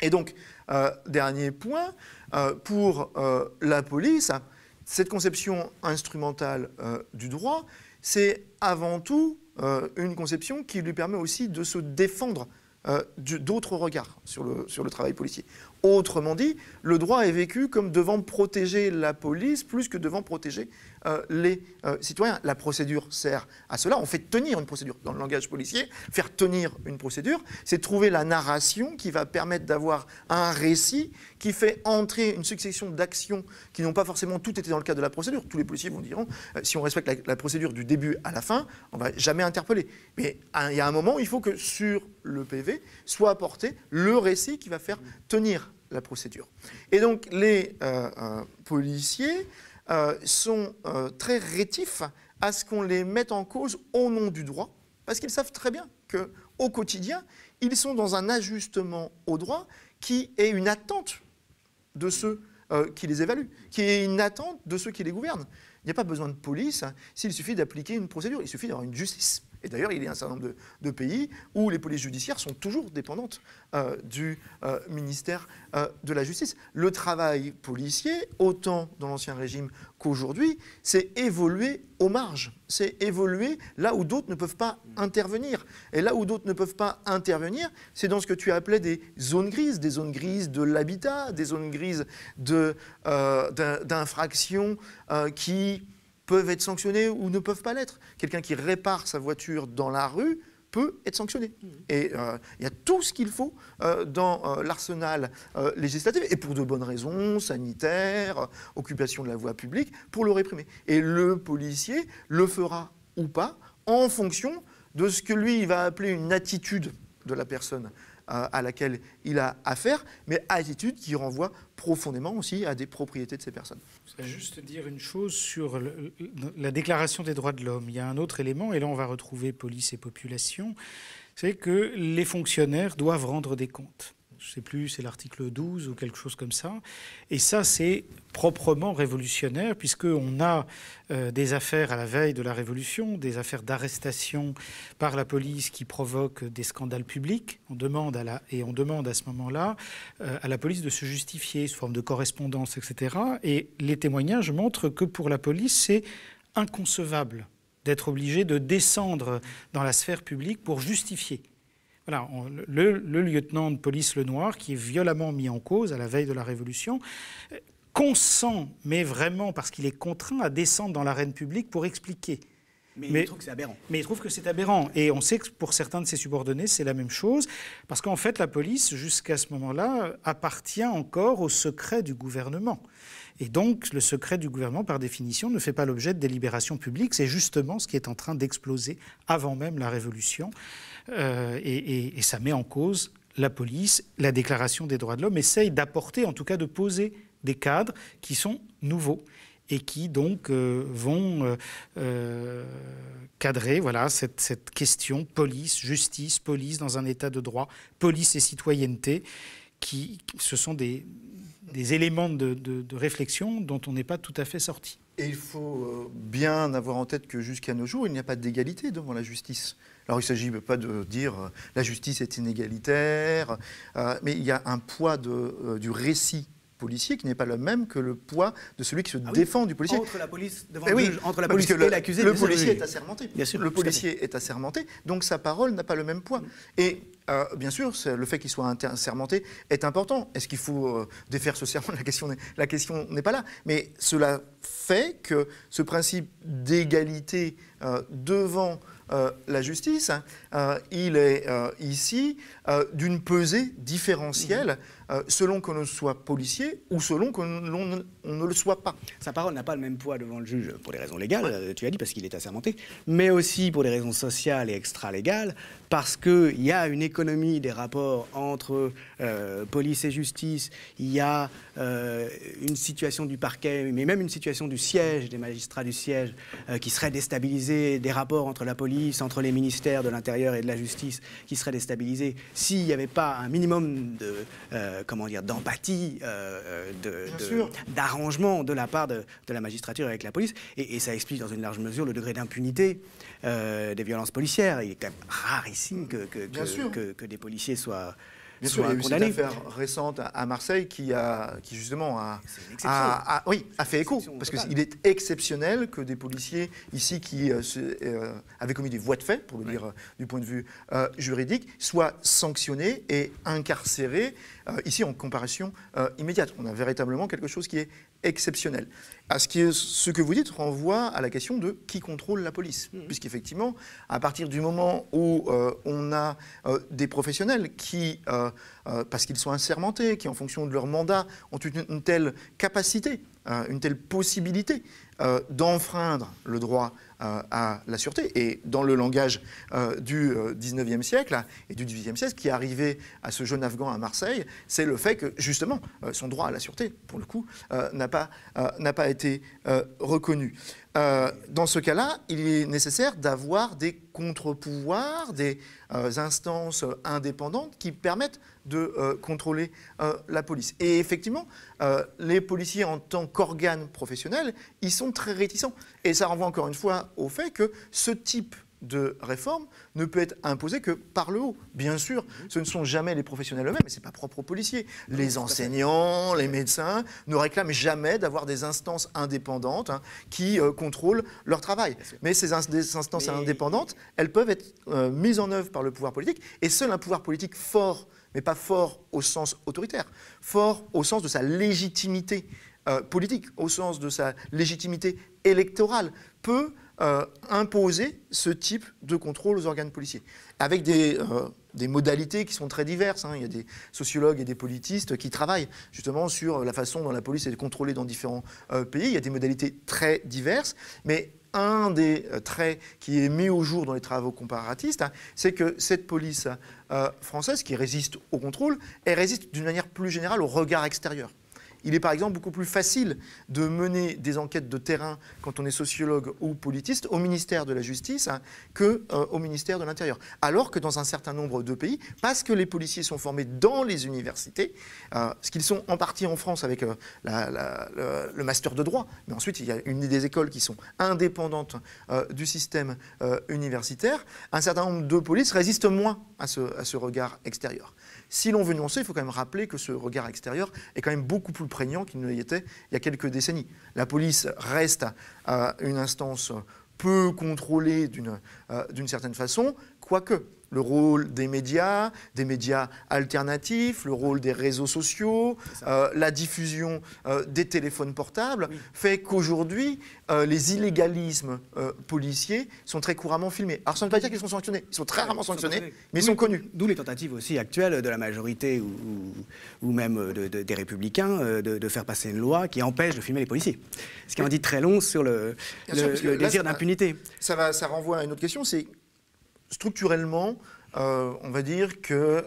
Et donc, dernier point, pour la police, cette conception instrumentale du droit, c'est avant tout... une conception qui lui permet aussi de se défendre d'autres regards sur le travail policier. Autrement dit, le droit est vécu comme devant protéger la police plus que devant protéger les citoyens. La procédure sert à cela. On fait tenir une procédure. Dans le langage policier, faire tenir une procédure, c'est trouver la narration qui va permettre d'avoir un récit qui fait entrer une succession d'actions qui n'ont pas forcément toutes été dans le cadre de la procédure. Tous les policiers vont dire, si on respecte la procédure du début à la fin, on ne va jamais interpeller. Mais il y a un moment, il faut que sur le PV soit apporté le récit qui va faire tenir la procédure. Et donc les policiers sont très rétifs à ce qu'on les mette en cause au nom du droit, parce qu'ils savent très bien qu'au quotidien, ils sont dans un ajustement au droit qui est une attente de ceux qui les évalue, qui est une attente de ceux qui les gouvernent. Il n'y a pas besoin de police, hein, s'il suffit d'appliquer une procédure, il suffit d'avoir une justice. Et d'ailleurs, il y a un certain nombre de pays où les polices judiciaires sont toujours dépendantes du ministère de la Justice. Le travail policier, autant dans l'Ancien Régime qu'aujourd'hui, c'est évoluer aux marges, c'est évoluer là où d'autres ne peuvent pas intervenir. Et là où d'autres ne peuvent pas intervenir, c'est dans ce que tu appelais des zones grises de l'habitat, des zones grises d'infractions qui peuvent être sanctionnés ou ne peuvent pas l'être. Quelqu'un qui répare sa voiture dans la rue peut être sanctionné. Et il y a tout ce qu'il faut dans l'arsenal législatif, et pour de bonnes raisons, sanitaires, occupation de la voie publique, pour le réprimer. Et le policier le fera ou pas en fonction de ce que lui il va appeler une attitude de la personne à laquelle il a affaire, mais attitude qui renvoie profondément aussi à des propriétés de ces personnes. Je voudrais juste dire une chose sur la Déclaration des droits de l'homme. Il y a un autre élément, et là on va retrouver police et population, c'est que les fonctionnaires doivent rendre des comptes. Je ne sais plus, c'est l'article 12 ou quelque chose comme ça. Et ça, c'est proprement révolutionnaire, puisqu'on a des affaires à la veille de la Révolution, des affaires d'arrestation par la police qui provoquent des scandales publics. On demande à ce moment-là à la police de se justifier sous forme de correspondance, etc. Et les témoignages montrent que pour la police, c'est inconcevable d'être obligé de descendre dans la sphère publique pour justifier. Voilà, le lieutenant de police Lenoir, qui est violemment mis en cause à la veille de la Révolution, consent, mais vraiment parce qu'il est contraint, à descendre dans l'arène publique pour expliquer. Mais il trouve que c'est aberrant. Mais il trouve que c'est aberrant. Et on sait que pour certains de ses subordonnés, c'est la même chose, parce qu'en fait, la police, jusqu'à ce moment-là, appartient encore au secret du gouvernement. Et donc, le secret du gouvernement, par définition, ne fait pas l'objet de délibérations publiques. C'est justement ce qui est en train d'exploser avant même la Révolution. Et ça met en cause la police. La Déclaration des droits de l'homme essaye d'apporter, en tout cas de poser des cadres qui sont nouveaux et qui donc vont cadrer voilà, cette question police, justice, police dans un état de droit, police et citoyenneté, qui ce sont des éléments de réflexion dont on n'est pas tout à fait sorti. Et il faut bien avoir en tête que jusqu'à nos jours, il n'y a pas d'égalité devant la justice. Alors il ne s'agit pas de dire la justice est inégalitaire, mais il y a un poids du récit policier qui n'est pas le même que le poids de celui qui se défend du policier. Entre la police, et l'accusé. Le policier est assermenté. Bien sûr, le policier est assermenté, donc sa parole n'a pas le même poids. Et bien sûr, le fait qu'il soit sermenté est important. Est-ce qu'il faut défaire ce serment? La question n'est pas là. Mais cela fait que ce principe d'égalité devant la justice, il est ici d'une pesée différentielle selon qu'on ne soit policier ou selon qu'on ne le soit pas. Sa parole n'a pas le même poids devant le juge pour des raisons légales, tu as dit, parce qu'il est assermenté, mais aussi pour des raisons sociales et extra-légales, parce qu'il y a une économie des rapports entre police et justice, il y a une situation du parquet, mais même une situation du siège, des magistrats du siège, qui serait déstabilisée, des rapports entre la police, entre les ministères de l'Intérieur et de la Justice, qui seraient déstabilisés s'il n'y avait pas un minimum de... comment dire, d'empathie, d'arrangement de la part de la magistrature avec la police. Et ça explique dans une large mesure le degré d'impunité des violences policières. Il est quand même rarissime que des policiers soient... Bien sûr, il y a eu cette affaire récente à Marseille qui justement a fait écho. Parce qu'il est exceptionnel que des policiers ici qui avaient commis des voies de fait, pour le dire du point de vue juridique, soient sanctionnés et incarcérés ici en comparaison immédiate. On a véritablement quelque chose qui est exceptionnel. Ce que vous dites renvoie à la question de qui contrôle la police. Puisqu'effectivement, à partir du moment où on a des professionnels qui, parce qu'ils sont assermentés, qui en fonction de leur mandat ont une telle capacité, une telle possibilité d'enfreindre le droit à la sûreté, et dans le langage du 19e siècle et du 18e siècle, qui est arrivé à ce jeune Afghan à Marseille, c'est le fait que, justement, son droit à la sûreté, pour le coup, n'a pas été reconnu. Dans ce cas-là, il est nécessaire d'avoir des contre-pouvoirs, des instances indépendantes qui permettent de contrôler la police. Et effectivement, les policiers en tant qu'organes professionnels, ils sont très réticents. Et ça renvoie encore une fois au fait que ce type de réforme ne peut être imposée que par le haut. Bien sûr, ce ne sont jamais les professionnels eux-mêmes, mais ce n'est pas propre aux policiers. Les enseignants, les médecins ne réclament jamais d'avoir des instances indépendantes hein, qui contrôlent leur travail. Mais ces instances indépendantes, elles peuvent être mises en œuvre par le pouvoir politique, et seul un pouvoir politique fort, mais pas fort au sens autoritaire, fort au sens de sa légitimité politique, au sens de sa légitimité électorale, peut imposer ce type de contrôle aux organes policiers, avec des modalités qui sont très diverses. Hein. Il y a des sociologues et des politistes qui travaillent justement sur la façon dont la police est contrôlée dans différents pays. Il y a des modalités très diverses, mais un des traits qui est mis au jour dans les travaux comparatistes, hein, c'est que cette police française qui résiste au contrôle, elle résiste d'une manière plus générale au regard extérieur. Il est par exemple beaucoup plus facile de mener des enquêtes de terrain quand on est sociologue ou politiste au ministère de la Justice hein, que au ministère de l'Intérieur. Alors que dans un certain nombre de pays, parce que les policiers sont formés dans les universités, ce qu'ils sont en partie en France avec le master de droit, mais ensuite il y a des écoles qui sont indépendantes du système universitaire, un certain nombre de polices résistent moins à ce regard extérieur. Si l'on veut nuancer, il faut quand même rappeler que ce regard extérieur est quand même beaucoup plus prégnant qu'il ne l'était il y a quelques décennies. La police reste une instance peu contrôlée d'une certaine façon, quoique le rôle des médias alternatifs, le rôle des réseaux sociaux, la diffusion des téléphones portables, oui, fait qu'aujourd'hui, les illégalismes policiers sont très couramment filmés. Alors ça ne veut pas dire qu'ils sont sanctionnés, ils sont très rarement sanctionnés, mais ils sont connus. D'où les tentatives aussi actuelles de la majorité ou même des Républicains de faire passer une loi qui empêche de filmer les policiers. Ce qui en dit très long sur le désir d'impunité. Ça renvoie à une autre question, c'est structurellement, on va dire que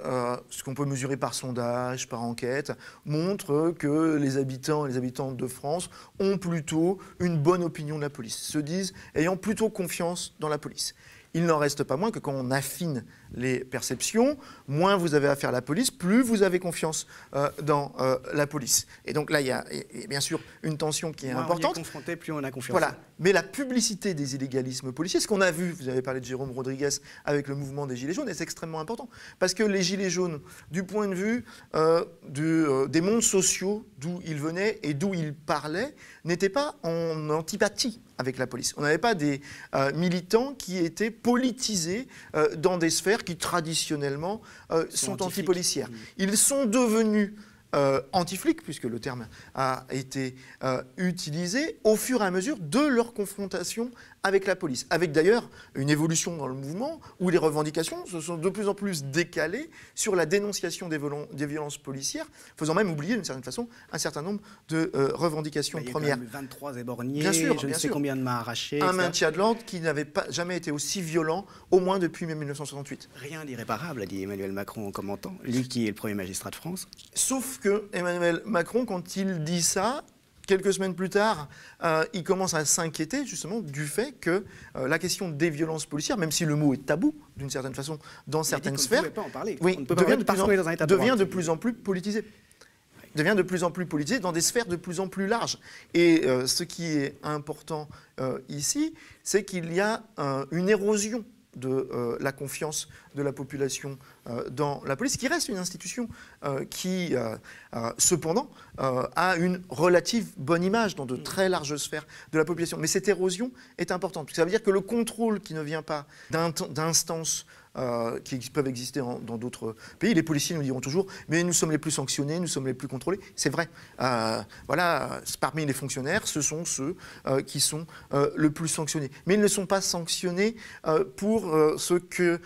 ce qu'on peut mesurer par sondage, par enquête, montre que les habitants et les habitantes de France ont plutôt une bonne opinion de la police, se disent ayant plutôt confiance dans la police. Il n'en reste pas moins que quand on affine les perceptions, moins vous avez affaire à la police, plus vous avez confiance dans la police. Et donc là, il y a bien sûr une tension qui est importante. Plus on est confronté, plus on a confiance. Voilà. Mais la publicité des illégalismes policiers, ce qu'on a vu, vous avez parlé de Jérôme Rodriguez avec le mouvement des Gilets jaunes, est extrêmement important. Parce que les Gilets jaunes, du point de vue des mondes sociaux d'où ils venaient et d'où ils parlaient, n'étaient pas en antipathie avec la police. On n'avait pas des militants qui étaient politisés dans des sphères qui traditionnellement sont antipolicières. Ils sont devenus anti-flics, puisque le terme a été utilisé, au fur et à mesure de leur confrontation avec la police. Avec d'ailleurs une évolution dans le mouvement où les revendications se sont de plus en plus décalées sur la dénonciation des violences policières, faisant même oublier d'une certaine façon un certain nombre de revendications premières. Il y a quand même 23 éborgnés, bien sûr, je ne sais combien de mains arrachées. Un maintien de l'ordre qui n'avait jamais été aussi violent, au moins depuis 1968. Rien d'irréparable, a dit Emmanuel Macron en commentant, lui qui est le premier magistrat de France. Sauf que Emmanuel Macron, quand il dit ça, quelques semaines plus tard, il commence à s'inquiéter justement du fait que la question des violences policières, même si le mot est tabou d'une certaine façon dans certaines sphères, devient de plus en plus politisé. Devient de plus en plus politisé dans des sphères de plus en plus larges. Et ce qui est important ici, c'est qu'il y a une érosion de la confiance de la population dans la police, qui reste une institution qui, cependant, a une relative bonne image dans de très larges sphères de la population. Mais cette érosion est importante, parce que ça veut dire que le contrôle qui ne vient pas d'instances qui peuvent exister dans d'autres pays. Les policiers nous diront toujours « mais nous sommes les plus sanctionnés, nous sommes les plus contrôlés ». C'est vrai. Voilà, parmi les fonctionnaires, ce sont ceux qui sont le plus sanctionnés. Mais ils ne sont pas sanctionnés pour ce que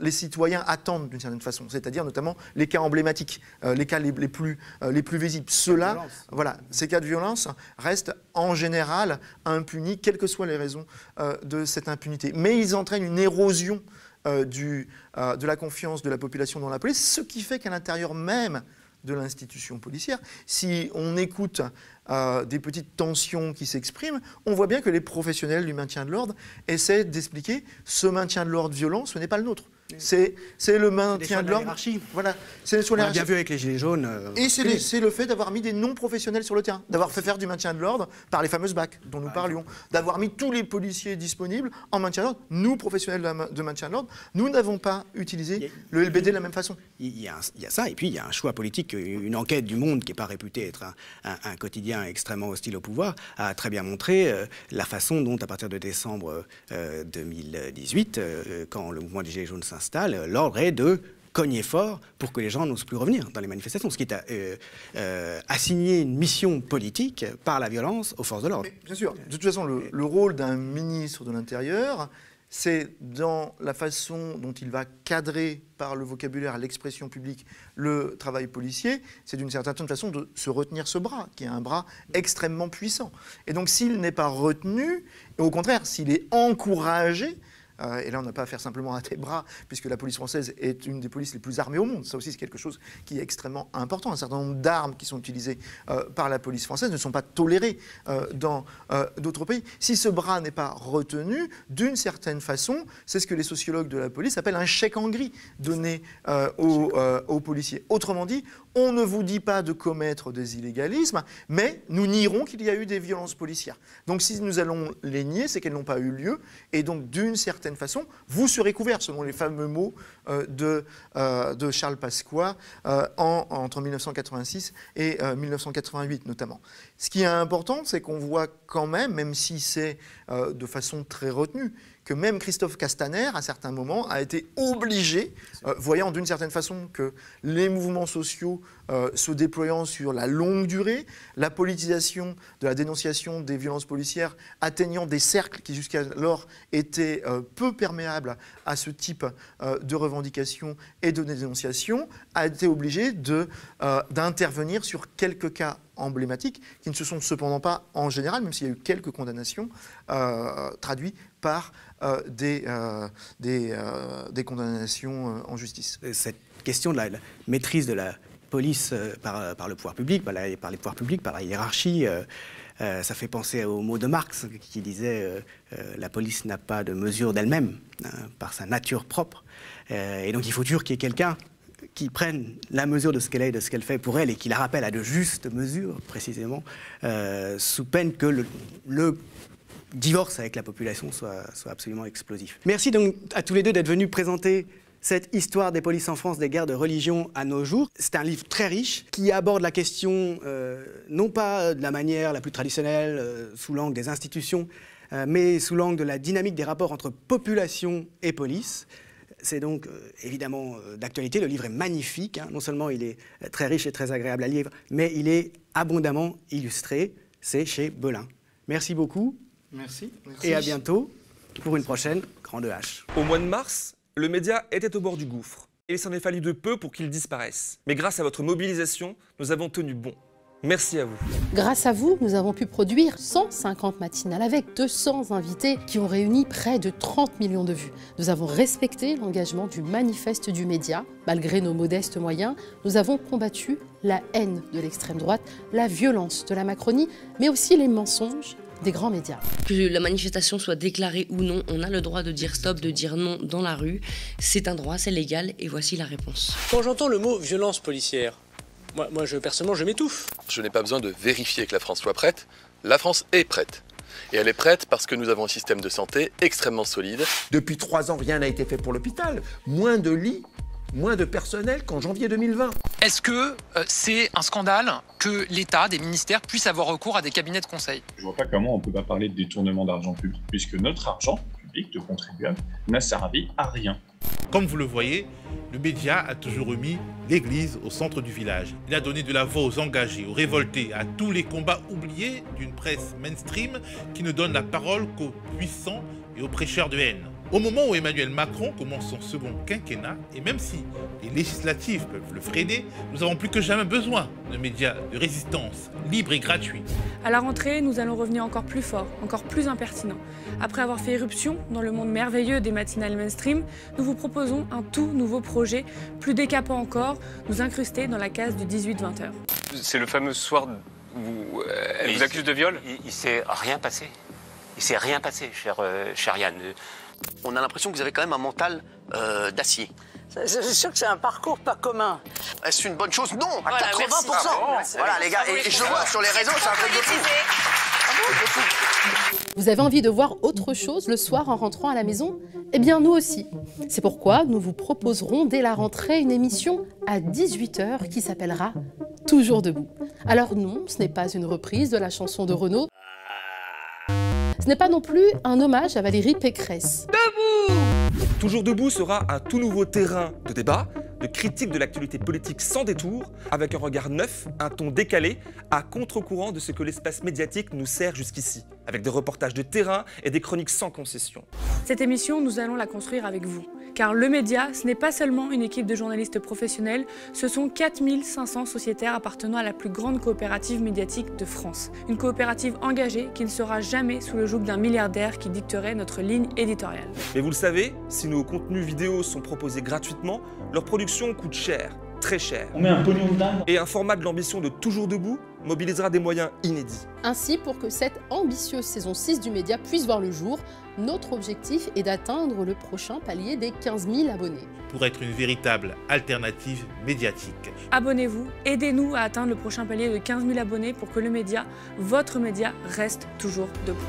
les citoyens attendent d'une certaine façon, c'est-à-dire notamment les cas emblématiques, les cas les plus visibles. Ceux-là, voilà, ces cas de violence restent en général impunis, quelles que soient les raisons de cette impunité. Mais ils entraînent une érosion de la confiance de la population dans la police, ce qui fait qu'à l'intérieur même de l'institution policière, si on écoute des petites tensions qui s'expriment, on voit bien que les professionnels du maintien de l'ordre essaient d'expliquer ce maintien de l'ordre violent, ce n'est pas le nôtre. C'est le maintien de l'ordre. Voilà. On l'a bien vu avec les Gilets jaunes. Et c'est le fait d'avoir mis des non-professionnels sur le terrain, d'avoir fait faire du maintien de l'ordre par les fameuses BAC dont nous parlions, d'avoir mis tous les policiers disponibles en maintien de l'ordre. Nous, professionnels de maintien de l'ordre, nous n'avons pas utilisé le LBD de la même façon. Il y a ça, et puis il y a un choix politique. Une enquête du Monde, qui n'est pas réputée être un quotidien extrêmement hostile au pouvoir, a très bien montré la façon dont, à partir de décembre 2018, quand le mouvement des Gilets jaunes s'installe, l'ordre est de cogner fort pour que les gens n'osent plus revenir dans les manifestations, ce qui est assigné une mission politique par la violence aux forces de l'ordre. Bien sûr. De toute façon, le rôle d'un ministre de l'Intérieur, c'est dans la façon dont il va cadrer par le vocabulaire, l'expression publique, le travail policier, c'est d'une certaine façon de se retenir ce bras, qui est un bras extrêmement puissant. Et donc s'il n'est pas retenu, au contraire, s'il est encouragé, et là, on n'a pas à faire simplement à tes bras, puisque la police française est une des polices les plus armées au monde. Ça aussi, c'est quelque chose qui est extrêmement important. Un certain nombre d'armes qui sont utilisées par la police française ne sont pas tolérées dans d'autres pays. Si ce bras n'est pas retenu, d'une certaine façon, c'est ce que les sociologues de la police appellent un chèque en gris donné aux policiers. Autrement dit, on ne vous dit pas de commettre des illégalismes, mais nous nierons qu'il y a eu des violences policières. Donc si nous allons les nier, c'est qu'elles n'ont pas eu lieu. Et donc, d'une certaine façon, vous serez couvert, selon les fameux mots de Charles Pasqua, entre 1986 et 1988 notamment. Ce qui est important, c'est qu'on voit quand même si c'est de façon très retenue, que même Christophe Castaner, à certains moments, a été obligé, voyant d'une certaine façon que les mouvements sociaux se déployant sur la longue durée, la politisation de la dénonciation des violences policières atteignant des cercles qui jusqu'alors étaient peu perméables à ce type de revendications et de dénonciations, a été obligé d'intervenir sur quelques cas emblématiques qui ne se sont cependant pas, en général, même s'il y a eu quelques condamnations, traduites par des condamnations en justice. Cette question de la maîtrise de la police par le pouvoir public, par les pouvoirs publics, par la hiérarchie, ça fait penser aux mots de Marx qui disait la police n'a pas de mesure d'elle-même, par sa nature propre. Et donc il faut toujours qu'il y ait quelqu'un qui prennent la mesure de ce qu'elle est, de ce qu'elle fait pour elle, et qui la rappellent à de justes mesures, précisément, sous peine que le divorce avec la population soit absolument explosif. Merci donc à tous les deux d'être venus présenter cette histoire des polices en France, des guerres de religion à nos jours. C'est un livre très riche qui aborde la question, non pas de la manière la plus traditionnelle, sous l'angle des institutions, mais sous l'angle de la dynamique des rapports entre population et police. C'est donc évidemment d'actualité, le livre est magnifique, non seulement il est très riche et très agréable à lire, mais il est abondamment illustré, c'est chez Belin. Merci beaucoup. Merci. Et à bientôt pour une prochaine Grande Hache. Au mois de mars, le média était au bord du gouffre, et il s'en est fallu de peu pour qu'il disparaisse. Mais grâce à votre mobilisation, nous avons tenu bon. Merci à vous. Grâce à vous, nous avons pu produire 150 matinales avec 200 invités qui ont réuni près de 30 millions de vues. Nous avons respecté l'engagement du manifeste du média. Malgré nos modestes moyens, nous avons combattu la haine de l'extrême droite, la violence de la Macronie, mais aussi les mensonges des grands médias. Que la manifestation soit déclarée ou non, on a le droit de dire stop, de dire non dans la rue. C'est un droit, c'est légal, et voici la réponse. Quand j'entends le mot violence policière, moi, personnellement, je m'étouffe. Je n'ai pas besoin de vérifier que la France soit prête. La France est prête. Et elle est prête parce que nous avons un système de santé extrêmement solide. Depuis 3 ans, rien n'a été fait pour l'hôpital. Moins de lits, moins de personnel qu'en janvier 2020. Est-ce que c'est un scandale que l'État, des ministères, puissent avoir recours à des cabinets de conseil? Je vois pas comment on peut pas parler de détournement d'argent public, puisque notre argent public de contribuables n'a servi à rien. Comme vous le voyez, le média a toujours remis l'église au centre du village. Il a donné de la voix aux engagés, aux révoltés, à tous les combats oubliés d'une presse mainstream qui ne donne la parole qu'aux puissants et aux prêcheurs de haine. Au moment où Emmanuel Macron commence son second quinquennat, et même si les législatives peuvent le freiner, nous avons plus que jamais besoin de médias de résistance, libres et gratuits. À la rentrée, nous allons revenir encore plus fort, encore plus impertinent. Après avoir fait irruption dans le monde merveilleux des matinales mainstream, nous vous proposons un tout nouveau projet, plus décapant encore, nous incruster dans la case du 18-20h. C'est le fameux soir où elle vous accuse de viol ? Il ne s'est rien passé. Il ne s'est rien passé, chère Ariane. on a l'impression que vous avez quand même un mental d'acier. C'est sûr que c'est un parcours pas commun. Est-ce une bonne chose? Non, à voilà, 80%. Ah bon, voilà les gars, et je le vois sur les réseaux, c'est un truc de fou. Vous avez envie de voir autre chose le soir en rentrant à la maison? Eh bien nous aussi. C'est pourquoi nous vous proposerons dès la rentrée une émission à 18 h qui s'appellera « Toujours debout ». Alors non, ce n'est pas une reprise de la chanson de Renaud. Ce n'est pas non plus un hommage à Valérie Pécresse. Debout! Toujours debout sera un tout nouveau terrain de débat, de critique de l'actualité politique sans détour, avec un regard neuf, un ton décalé, à contre-courant de ce que l'espace médiatique nous sert jusqu'ici, avec des reportages de terrain et des chroniques sans concession. Cette émission, nous allons la construire avec vous, car Le Média, ce n'est pas seulement une équipe de journalistes professionnels, ce sont 4500 sociétaires appartenant à la plus grande coopérative médiatique de France. Une coopérative engagée qui ne sera jamais sous le joug d'un milliardaire qui dicterait notre ligne éditoriale. Mais vous le savez, si nos contenus vidéo sont proposés gratuitement, leur production coûte cher, très cher. On met un pognon de dingue. Et un format de l'ambition de Toujours Debout mobilisera des moyens inédits. Ainsi, pour que cette ambitieuse saison 6 du Média puisse voir le jour, notre objectif est d'atteindre le prochain palier des 15 000 abonnés. Pour être une véritable alternative médiatique. Abonnez-vous, aidez-nous à atteindre le prochain palier de 15 000 abonnés pour que Le Média, votre média, reste toujours debout.